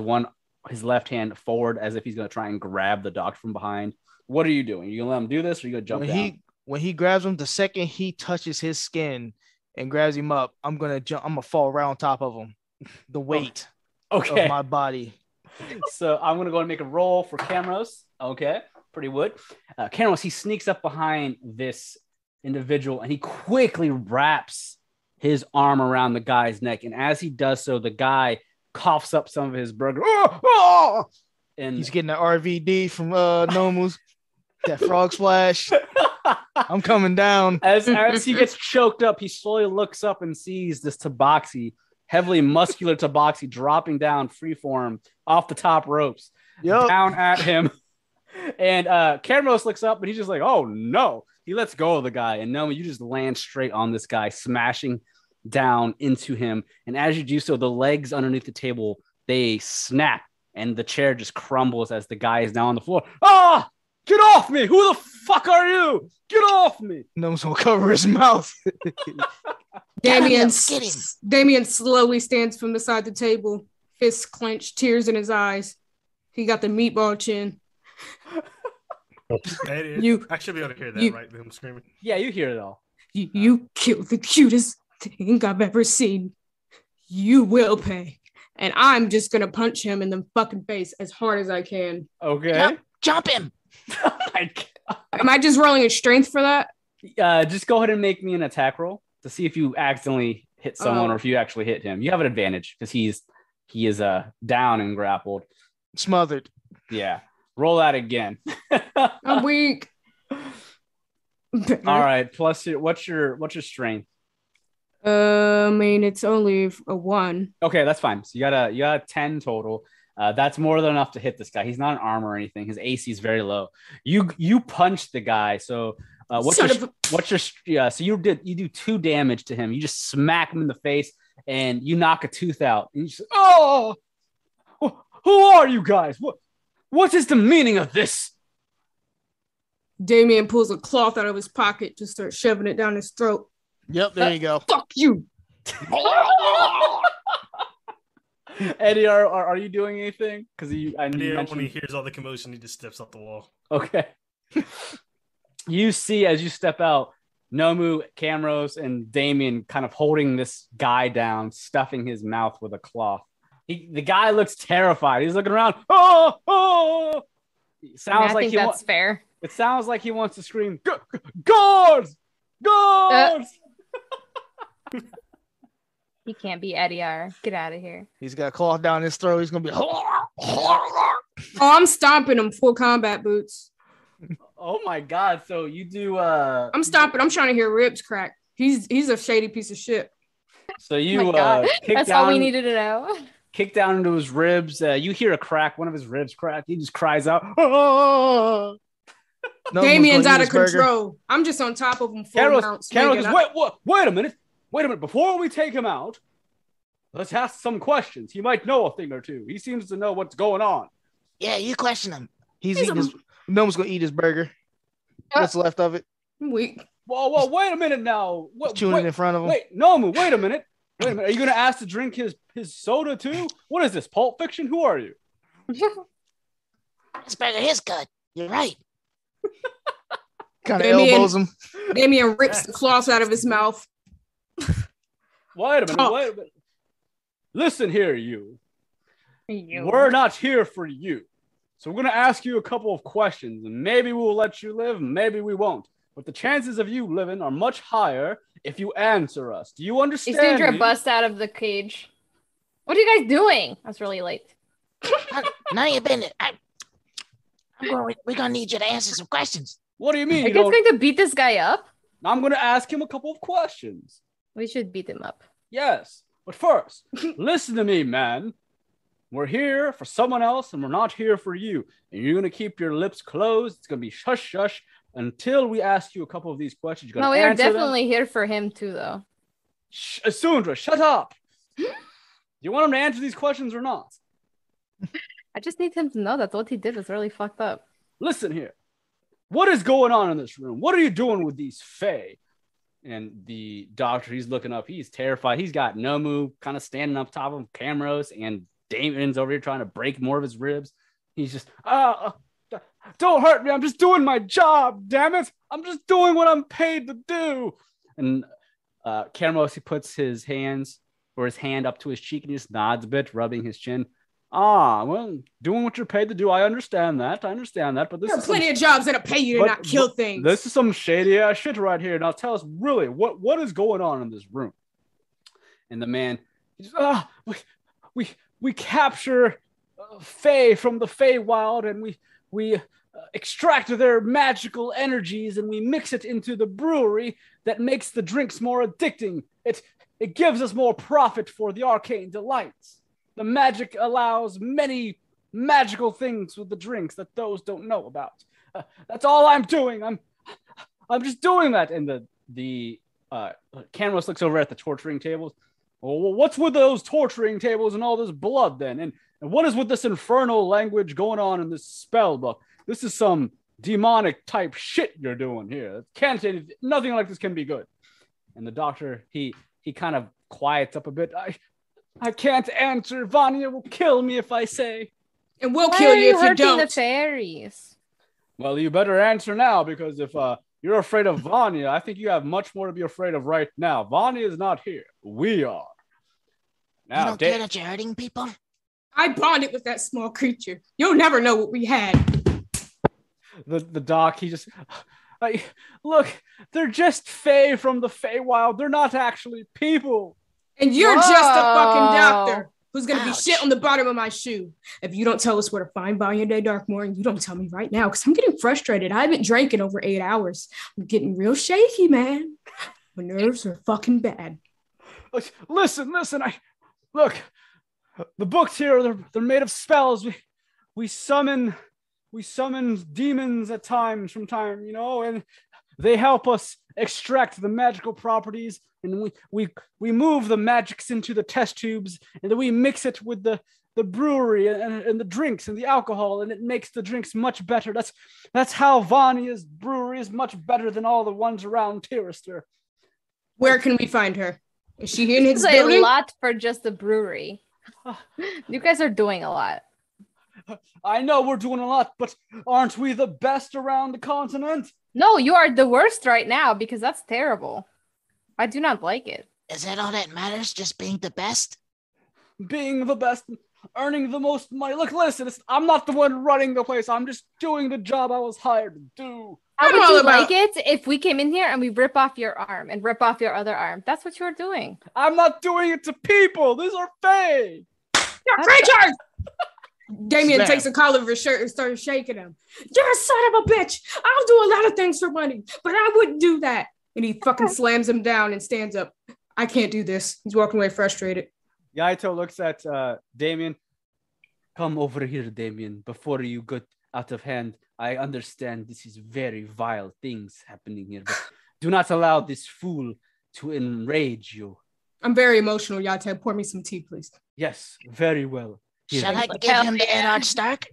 his left hand forward as if he's going to try and grab the doctor from behind. What are you doing? Are you going to let him do this, or are you going to jump down? When he grabs him, the second he touches his skin and grabs him up, I'm going to jump. I'm going to fall right on top of him. The weight of my body. So I'm going to go and make a roll for Camros. Okay, pretty wood. Camros, he sneaks up behind this individual, and he quickly wraps his arm around the guy's neck. And as he does so, the guy coughs up some of his burger. And he's getting an RVD from Nomu's. That frog splash. I'm coming down. As he gets choked up, he slowly looks up and sees this Tabaxi, heavily muscular Tabaxi, dropping down freeform off the top ropes, down at him. And Camros looks up, but he's just like, oh, no. He lets go of the guy. And Nomu, you just land straight on this guy, smashing down into him. And as you do so, the legs underneath the table, they snap, and the chair just crumbles as the guy is now on the floor. Ah! Get off me! Who the fuck are you? Get off me! Nomu's gonna cover his mouth. Damien slowly stands from the side of the table, fists clenched, tears in his eyes. He got the meatball chin. I should be able to hear that, right? Him screaming. Yeah, you hear it all. You killed the cutest thing I've ever seen. You will pay. And I'm just gonna punch him in the fucking face as hard as I can. Okay. Jump him! Oh my God. Am I just rolling a strength for that? Just go ahead and make me an attack roll to see if you accidentally hit someone or if you actually hit him. You have an advantage because he is down and grappled. Smothered. Yeah. Roll that again. I'm weak. All right. Plus, what's your strength? I mean, it's only a 1. Okay, that's fine. So you got a 10 total. That's more than enough to hit this guy. He's not an armor or anything. His AC is very low. You punched the guy. So you do 2 damage to him. You just smack him in the face and you knock a tooth out. And you just, who are you guys? What is the meaning of this? Damien pulls a cloth out of his pocket, just starts shoving it down his throat. Yep, there you go. Fuck you. Eddie, are you doing anything? Because when he hears all the commotion, he just steps up the wall. Okay. You see, as you step out, Nomu, Camros, and Damien kind of holding this guy down, stuffing his mouth with a cloth. The guy looks terrified. He's looking around. Oh! Fair. It sounds like he wants to scream, "Guards! Guards!" He can't be Edeyar. Get out of here. He's got a cloth down his throat. He's going to be... Oh, I'm stomping him full combat boots. Oh, my God. So you do... I'm stomping. I'm trying to hear ribs crack. He's a shady piece of shit. So you kick That's down, all we needed to know. Kick down into his ribs. You hear a crack. One of his ribs crack. He just cries out. Oh! Damien's out of control. Burger. I'm just on top of him. Wait a minute. Wait a minute, before we take him out, let's ask some questions. He might know a thing or two. He seems to know what's going on. Yeah, you question him. No one's going to eat his burger. What's left of it? Whoa, wait a minute now. Chewing in front of him. Wait, Nomu, wait a minute. Are you going to ask to drink his soda too? What is this, Pulp Fiction? Who are you? This burger is good. You're right. Kind of elbows him. Damien rips the cloth out of his mouth. Wait a minute. Listen here, you. We're not here for you. So we're going to ask you a couple of questions. And maybe we'll let you live, maybe we won't. But the chances of you living are much higher if you answer us. Do you understand? Isundra busts out of the cage. What are you guys doing? I was really late. None of your business. We're going to need you to answer some questions. What do you mean? Are you guys going to beat this guy up? I'm going to ask him a couple of questions. We should beat him up. Yes. But first, listen to me, man. We're here for someone else, and we're not here for you. And you're going to keep your lips closed. It's going to be shush until we ask you a couple of these questions. No, we are definitely here for him, too, though. Isundra, shut up. Do you want him to answer these questions or not? I just need him to know that what he did is really fucked up. Listen here. What is going on in this room? What are you doing with these Fae? And the doctor, he's looking up. He's terrified. He's got Nomu kind of standing up top of him, Camros, and Damon's over here trying to break more of his ribs. He's just, don't hurt me. I'm just doing my job, damn it. I'm just doing what I'm paid to do. And Camros, he puts his hands or his hand up to his cheek and just nods a bit, rubbing his chin. Ah, well, doing what you're paid to do. I understand that. But this is plenty of jobs that'll pay you to not kill things. This is some shady ass shit right here. Now tell us really what is going on in this room. And the man, he's, we capture Fae from the Fae Wild, and we extract their magical energies, and we mix it into the brewery that makes the drinks more addicting. It gives us more profit for the Arcane Delights. The magic allows many magical things with the drinks that those don't know about. That's all I'm doing. I'm just doing that. And the Camros looks over at the torturing tables. Well, what's with those torturing tables and all this blood then? And what is with this infernal language going on in this spell book? This is some demonic type shit you're doing here. Nothing like this can be good. And the doctor, he kind of quiets up a bit. I can't answer. Vanya will kill me if I say. And we'll kill you if you don't. The fairies? Well, you better answer now, because if you're afraid of Vanya, I think you have much more to be afraid of right now. Vanya is not here. We are. Now, you don't care that you're hurting people? I bonded with that small creature. You'll never know what we had. The doc, he just... look, they're just Fae from the Feywild. They're not actually people. And you're just a fucking doctor who's going to be shit on the bottom of my shoe. If you don't tell us where to find Vanya de Darkmoor, and you don't tell me right now, because I'm getting frustrated. I haven't drank in over 8 hours. I'm getting real shaky, man. My nerves are fucking bad. Listen. Look, the books here, they're made of spells. We summon demons at times you know, and they help us extract the magical properties. And we move the magics into the test tubes, and then we mix it with the brewery and the drinks and the alcohol, and it makes the drinks much better. That's how Vanya's brewery is much better than all the ones around Tirister. Where can we find her? Is she here in his building? A lot for just the brewery. You guys are doing a lot. I know we're doing a lot, but aren't we the best around the continent? No, you are the worst right now, because that's terrible. I do not like it. Is that all that matters? Just being the best? Being the best, earning the most money. Look, listen, I'm not the one running the place. I'm just doing the job I was hired to do. How would you like it if we came in here and we rip off your arm and rip off your other arm? That's what you're doing. I'm not doing it to people. These are Fae. You're creatures! Damien takes a collar of his shirt and starts shaking him. You're a son of a bitch. I'll do a lot of things for money, but I wouldn't do that. And he fucking slams him down and stands up. I can't do this. He's walking away frustrated. Yaito looks at Damien. Come over here, Damien, before you get out of hand. I understand this is very vile things happening here, but do not allow this fool to enrage you. I'm very emotional, Yaito. Pour me some tea, please. Yes, very well. Here. Shall I give him the Edeyar Stark?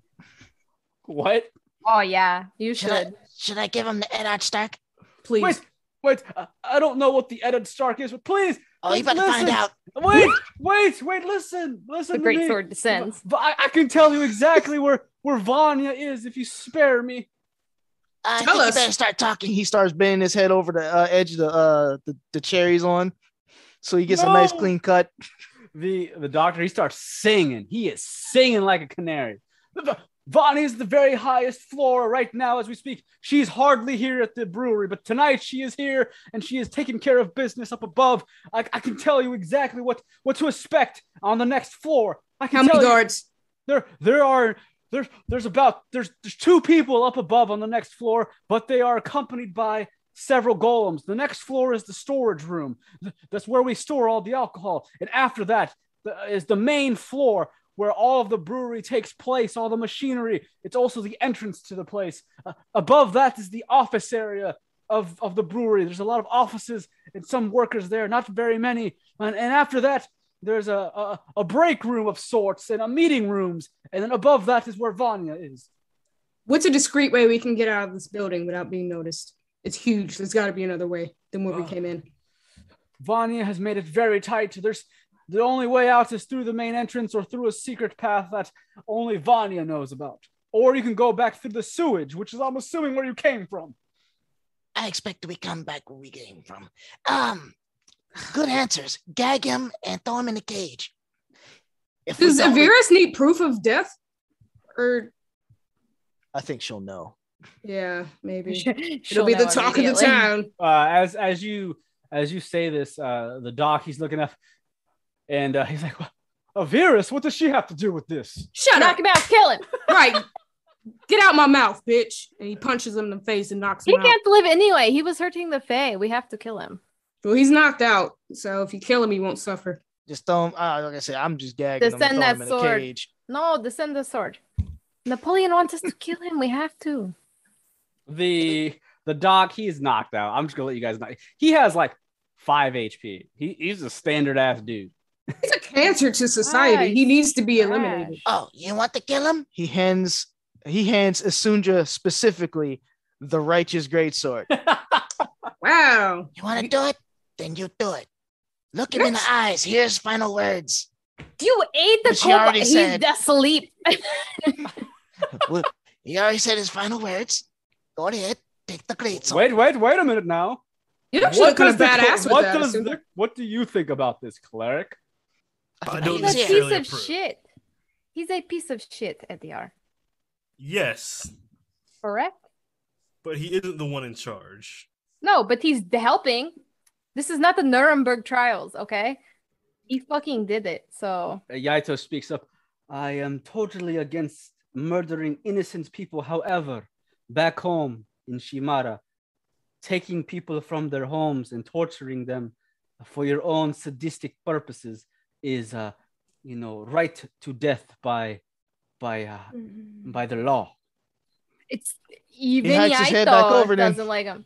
What? Oh, yeah, you should. Should I give him the Edeyar Stark? Please. Wait, I don't know what the Edeyar Stark is, but please. Oh, you better find out. Wait, listen. The great sword descends. But I can tell you exactly where Vanya is if you spare me. Tell us. You better start talking. He starts bending his head over the edge of the cherries on, so he gets a nice clean cut. The doctor, he starts singing. He is singing like a canary. Vanya is the very highest floor right now as we speak. She's hardly here at the brewery, but tonight she is here, and she is taking care of business up above. I can tell you exactly what to expect on the next floor. I can tell you. How many guards? There's 2 people up above on the next floor, but they are accompanied by several golems. The next floor is the storage room. That's where we store all the alcohol. And after that is the main floor, where all of the brewery takes place, all the machinery. It's also the entrance to the place. Above that is the office area of the brewery. There's a lot of offices and some workers there, not very many. And after that, there's a break room of sorts and a meeting rooms. And then above that is where Vanya is. What's a discreet way we can get out of this building without being noticed? It's huge. There's got to be another way than where we came in. Vanya has made it very tight. There's the only way out is through the main entrance or through a secret path that only Vanya knows about. Or you can go back through the sewage, which is, I'm assuming, where you came from. I expect we come back where we came from. Good answers. Gag him and throw him in a cage. Does Averis need proof of death? Or I think she'll know. Yeah, maybe. It'll be the talk of the town. As you say this, the doc, he's looking up, and he's like, Averis, what does she have to do with this? Shut up. Knock him out. Kill him. Right. Get out my mouth, bitch. And he punches him in the face and knocks him out. He can't live anyway. He was hurting the Fae. We have to kill him. Well, he's knocked out. So if you kill him, he won't suffer. Just throw him. Like I said, I'm just gagging him that sword. In a cage. No, descend the sword. Napoleon wants us to kill him. We have to. The doc, he's knocked out. I'm just going to let you guys know. He has like 5 HP. He's a standard ass dude. He's a cancer to society. He needs to be eliminated. Oh, you want to kill him? He hands Isundra specifically the righteous greatsword. Wow. You want to do it? Then you do it. Look him in the eyes. Here's final words. You ate the cobra. He's asleep. He already said his final words. Go ahead. Take the greatsword. Wait a minute now. You don't look kind of badass with that. What do you think about this, cleric? I don't necessarily approve. He's a piece of shit, Edeyar. Yes. Correct? But he isn't the one in charge. No, but he's helping. This is not the Nuremberg trials, okay? He fucking did it, so... Yaito speaks up. I am totally against murdering innocent people. However, back home in Shimara, taking people from their homes and torturing them for your own sadistic purposes is, right to death by the law. It's even Yaito doesn't like him.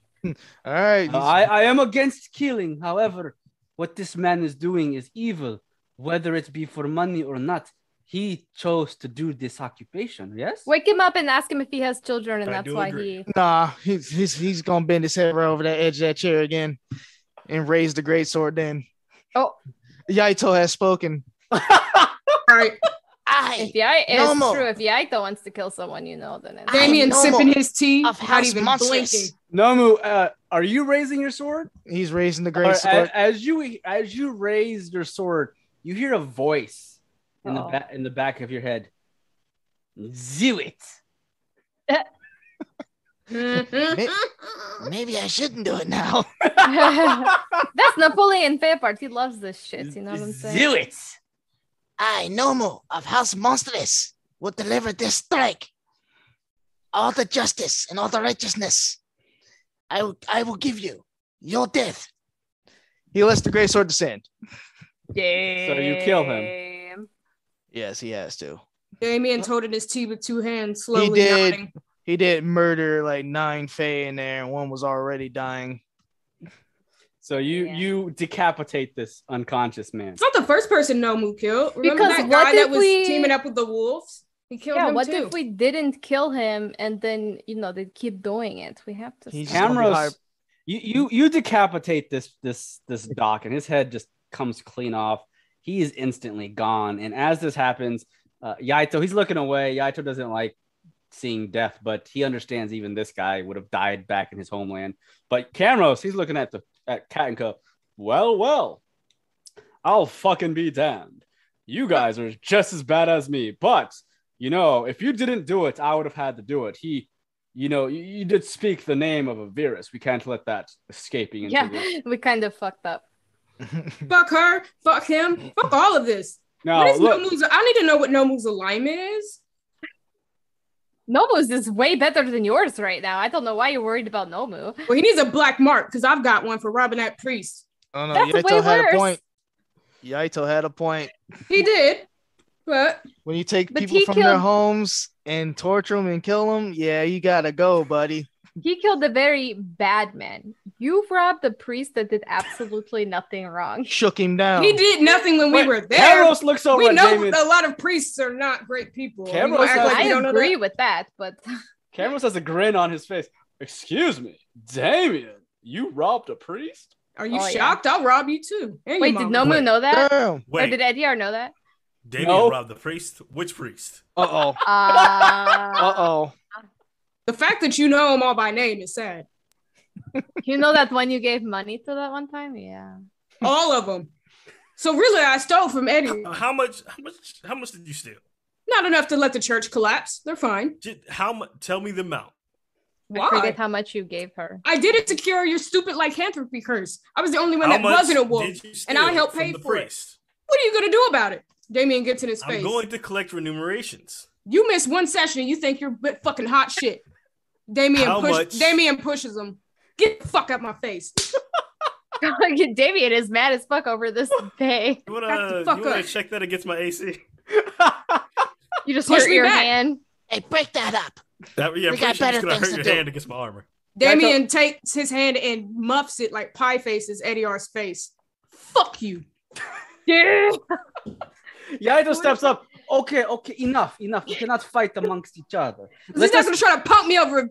All right. I am against killing. However, what this man is doing is evil, whether it be for money or not. He chose to do this occupation, yes? Wake him up and ask him if he has children, and that's why he... Nah, he's going to bend his head right over the edge of that chair again and raise the greatsword then. Oh. Yaito has spoken. All right. It's true. If Yaito wants to kill someone, then it's... Damien sipping his tea. Not even blinking. Nomu, are you raising your sword? He's raising the greatsword. As you raise your sword, you hear a voice in the back of your head. Do it. Maybe I shouldn't do it now. That's Napoleon Fairpart. He loves this shit. You know what I'm saying? Do it. I, Nomu of House Monstrous, will deliver this strike. All the justice and all the righteousness I will give you your death. He lets the great sword descend. Yay. So you kill him. Yes, he has to. Damien toted his tea with 2 hands, slowly nodding. He did murder like 9 Fae in there, and one was already dying. So you decapitate this unconscious man. It's not the first person Nomu killed. Remember that guy that was teaming up with the wolves? He killed him too. Yeah, what if we didn't kill him, and then, they keep doing it? We have to... Camros, you decapitate this doc, and his head just comes clean off. He is instantly gone. And as this happens, Yaito, he's looking away. Yaito doesn't like seeing death, but he understands even this guy would have died back in his homeland. But Camros, he's looking at Cat & Co. Well, I'll fucking be damned. You guys are just as bad as me. But, if you didn't do it, I would have had to do it. He... you did speak the name of Averis. We can't let that escaping. We kind of fucked up. Fuck her, fuck him, fuck all of this. I need to know what Nomu's alignment is. Nomu's is way better than yours right now. I don't know why you're worried about Nomu. Well, he needs a black mark because I've got one for robbing that priest. Oh no, Yaito had a point. He did, but when you take people from their homes and torture them and kill them, yeah, you gotta go, buddy. He killed a very bad man. You robbed the priest that did absolutely nothing wrong. Shook him down. He did nothing when we were there. Camros looks over. We know Damien. A lot of priests are not great people. Camros, I agree with that, but Camros has a grin on his face. Excuse me, Damien, you robbed a priest? Are you shocked? Yeah. I'll rob you too. And wait, did Nomu know that? Damn. Wait. Or did Edeyar know that? Damien robbed the priest? Which priest? Uh-oh. The fact that you know him all by name is sad. You know that one you gave money to that one time? Yeah. All of them. So really, I stole from Eddie. How much did you steal? Not enough to let the church collapse. They're fine. How much? Tell me the amount. Why? I forget how much you gave her. I did it to cure your stupid lycanthropy curse. I was the only one that wasn't a wolf, and I helped pay for it. What are you going to do about it? Damien gets in his face. I'm going to collect remunerations. You miss one session and you think you're fucking hot shit. Damien pushes him. Get the fuck out my face. Damien is mad as fuck over this pay. You want to check that against my AC? You just hurt your hand. Hey, break that up. We got better things to do. Hand against my armor. Damien takes his hand and muffs it like pie faces Edeyar's face. Fuck you. Yeah. Yaido steps up. Okay, enough. We cannot fight amongst each other. He's not going to try to pump me over 10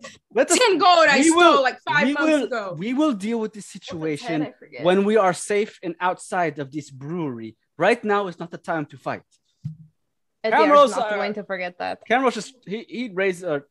gold I stole like 5 months ago. We will deal with this situation when we are safe and outside of this brewery. Right now is not the time to fight. Camros is not going to forget that. Camros just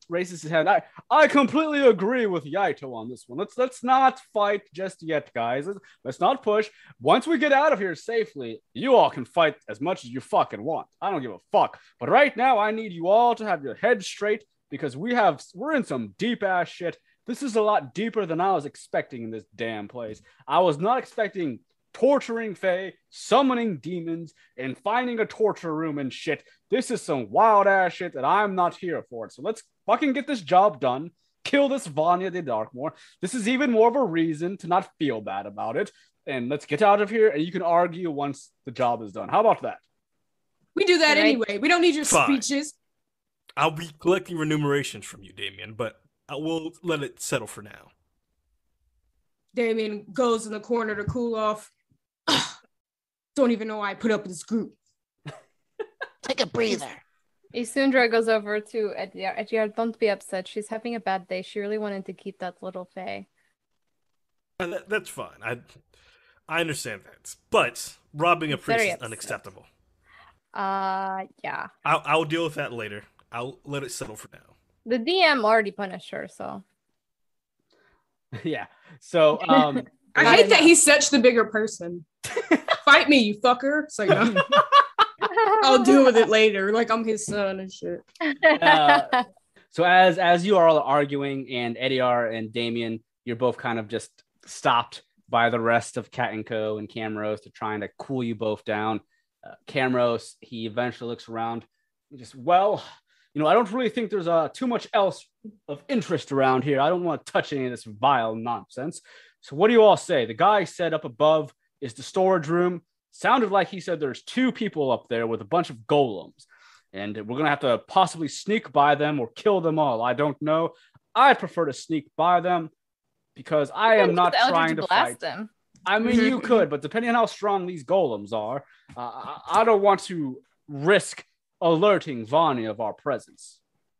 raises his hand. I completely agree with Yaito on this one. Let's not fight just yet, guys. Let's not push. Once we get out of here safely, you all can fight as much as you fucking want. I don't give a fuck. But right now, I need you all to have your head straight because we're in some deep ass shit. This is a lot deeper than I was expecting in this damn place. I was not expecting torturing Fae, summoning demons, and finding a torture room and shit. This is some wild ass shit that I'm not here for. So let's fucking get this job done. Kill this Vanya de Darkmoor. This is even more of a reason to not feel bad about it. And let's get out of here and you can argue once the job is done. How about that? We do that anyway. We don't need your speeches. I'll be collecting remunerations from you, Damien, but I will let it settle for now. Damien goes in the corner to cool off. Don't even know I put up this group. Take a breather. Isundra goes over to Edeyar. Don't be upset. She's having a bad day. She really wanted to keep that little Fae. That's fine. I understand that. But robbing a priest is unacceptable. Yeah. I'll deal with that later. I'll let it settle for now. The DM already punished her, so. Yeah. So I hate that he's such the bigger person. Fight me, you fucker. It's like, no. I'll deal with it later. Like, I'm his son and shit. So as you are all arguing, and Edeyar and Damien, you're both kind of just stopped by the rest of Cat & Co. and Camros. They're trying to cool you both down. Camros, he eventually looks around. I don't really think there's too much else of interest around here. I don't want to touch any of this vile nonsense. So what do you all say? The guy said up above is the storage room. Sounded like he said there's 2 people up there with a bunch of golems. And we're going to have to possibly sneak by them or kill them all. I don't know. I prefer to sneak by them because I am not trying to fight them. I mean, you could, but depending on how strong these golems are, I don't want to risk alerting Vanya of our presence.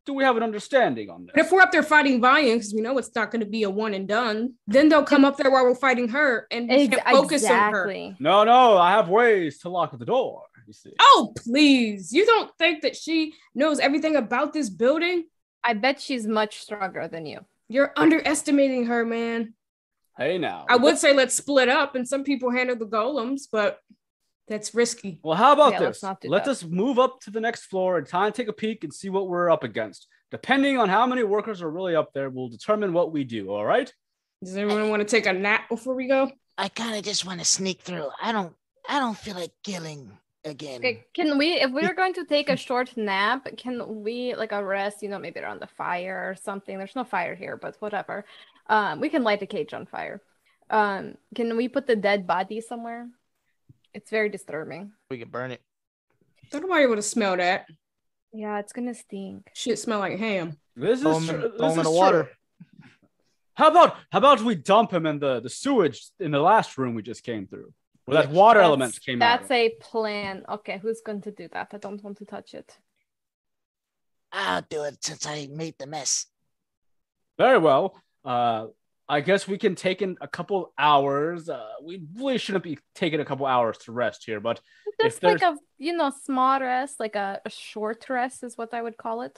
Do we have an understanding on this? But if we're up there fighting Vanya, because we know it's not going to be a one and done, then they'll come up there while we're fighting her and we can't focus on her. No, I have ways to lock the door, you see. Oh, please. You don't think that she knows everything about this building? I bet she's much stronger than you. You're underestimating her, man. Hey, now. I would say let's split up and some people handle the golems, but that's risky. Well, how about this? Let us move up to the next floor and kind of take a peek and see what we're up against. Depending on how many workers are really up there, we'll determine what we do, all right? Does anyone want to take a nap before we go? I kind of just want to sneak through. I don't feel like killing again. Okay, can we, if we were going to take a short nap, can we like rest, maybe around the fire or something? There's no fire here, but whatever. We can light the cage on fire. Can we put the dead body somewhere? It's very disturbing. We could burn it. Don't nobody want to smell that. Yeah, it's going to stink. Shit smell like ham. This is true. This is water. How about we dump him in the sewage in the last room we just came through? Where that water element came out. That's a plan. Okay, who's going to do that? I don't want to touch it. I'll do it since I made the mess. Very well. I guess we can take in a couple hours. We really shouldn't be taking a couple hours to rest here, but there's, if there's like a, you know, small rest, like a short rest is what I would call it.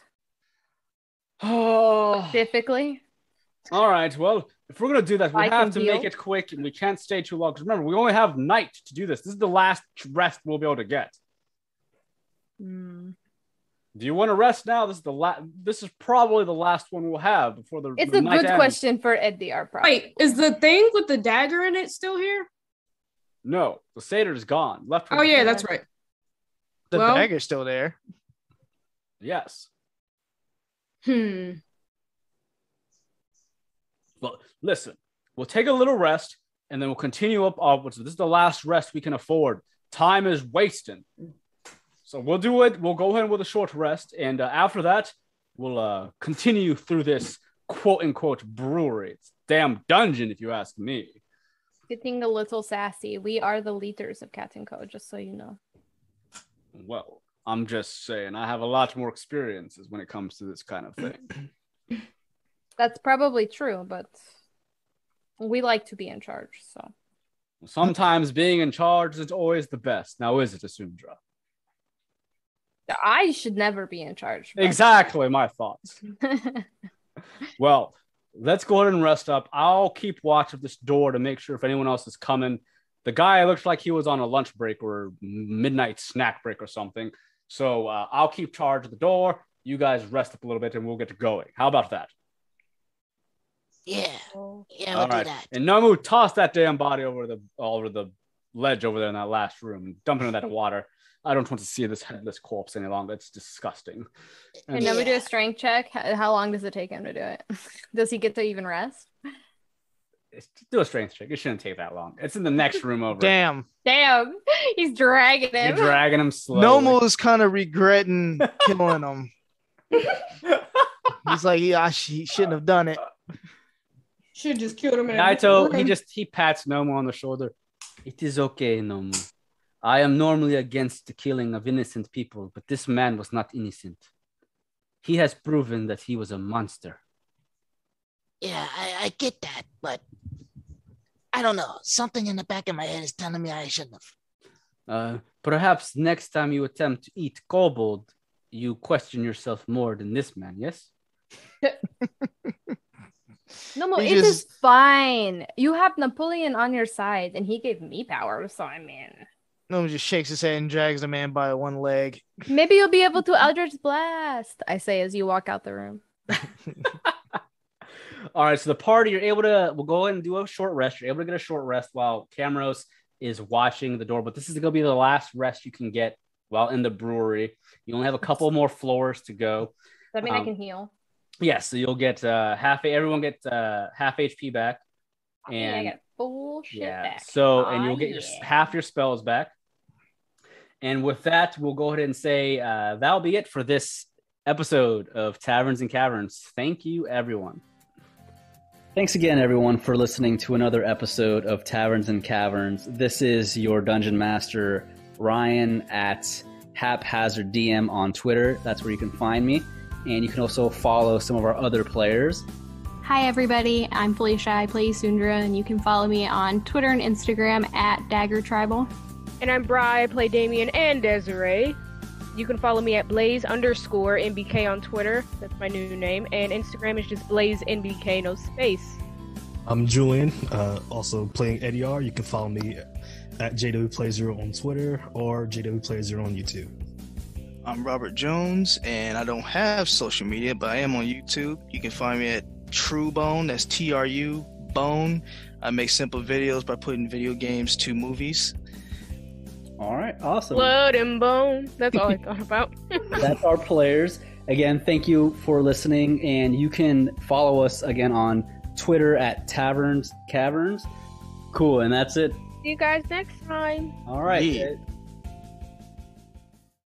Oh, specifically. All right. Well, if we're gonna do that, we have to make it quick, and we can't stay too long. Because remember, we only have night to do this. This is the last rest we'll be able to get. Mm. Do you want to rest now? This is the This is probably the last one we'll have before the. It's the a night good ends. Question for Edeyar. Wait, is the thing with the dagger in it still here? No, the satyr is gone. Left. Oh yeah, that's right. The dagger's still there. Yes. Well, listen. We'll take a little rest, and then we'll continue up onwards. This is the last rest we can afford. Time is wasting. So we'll do it. We'll go ahead with a short rest. And after that, we'll continue through this quote unquote brewery. It's a damn dungeon, if you ask me. Getting a little sassy. We are the leaders of Cat & Co., just so you know. Well, I'm just saying I have a lot more experiences when it comes to this kind of thing. That's probably true, but we like to be in charge. So sometimes being in charge is always the best. Now, is it, Isundra? I should never be in charge. But... Exactly my thoughts. Well, let's go ahead and rest up. I'll keep watch of this door to make sure if anyone else is coming. The guy looks like he was on a lunch break or midnight snack break or something. So I'll keep charge of the door. You guys rest up a little bit and we'll get to going. How about that? Yeah. Yeah, we'll do that. And Nomu, toss that damn body over the ledge over there in that last room. Dump it in that water. I don't want to see this headless corpse any longer. It's disgusting. And then we do a strength check. How long does it take him to do it? Does he get to even rest? Do a strength check. It shouldn't take that long. It's in the next room over. Damn. He's dragging him. You're dragging him slowly. Nomo is kind of regretting killing him. He's like, yeah, she shouldn't have done it. Should just killed him. Naito, he pats Nomo on the shoulder. It is okay, Nomo. I am normally against the killing of innocent people, but this man was not innocent. He has proven that he was a monster. Yeah, I get that, but I don't know. Something in the back of my head is telling me I shouldn't have. Perhaps next time you attempt to eat kobold, you question yourself more than this man, yes? No, it is fine. You have Napoleon on your side, and he gave me power, so I mean... No, just shakes his head and drags the man by one leg. Maybe you'll be able to Eldritch Blast, I say as you walk out the room. All right, so the party, we'll go ahead and do a short rest. You're able to get a short rest while Camros is watching the door, but this is going to be the last rest you can get while in the brewery. You only have a couple more floors to go. Does that mean I can heal? Yes, yeah, so you'll get half HP back. And I got bullshit back. So, and you'll get your half your spells back. And with that, we'll go ahead and say that'll be it for this episode of Taverns and Caverns. Thank you, everyone. Thanks again, everyone, for listening to another episode of Taverns and Caverns. This is your Dungeon Master, Ryan, at Haphazard DM on Twitter. That's where you can find me. And you can also follow some of our other players. Hi, everybody. I'm Felicia. I play Isundra, and you can follow me on Twitter and Instagram at daggertribal. And I'm Bri. I play Damien and Desiree. You can follow me at Blaze_NBK on Twitter. That's my new name. And Instagram is just Blaze_NBK, no space. I'm Julian, also playing Edeyar. You can follow me at JWPlayZero on Twitter or JWPlayZero on YouTube. I'm Robert Jones, and I don't have social media, but I am on YouTube. You can find me at Trubone, that's TRU Bone. I make simple videos by putting video games to movies. All right, awesome. Blood and bone. That's all I thought about. That's our players. Again, thank you for listening, and you can follow us again on Twitter at Taverns Caverns. Cool, and that's it. See you guys next time. All right. Yeah.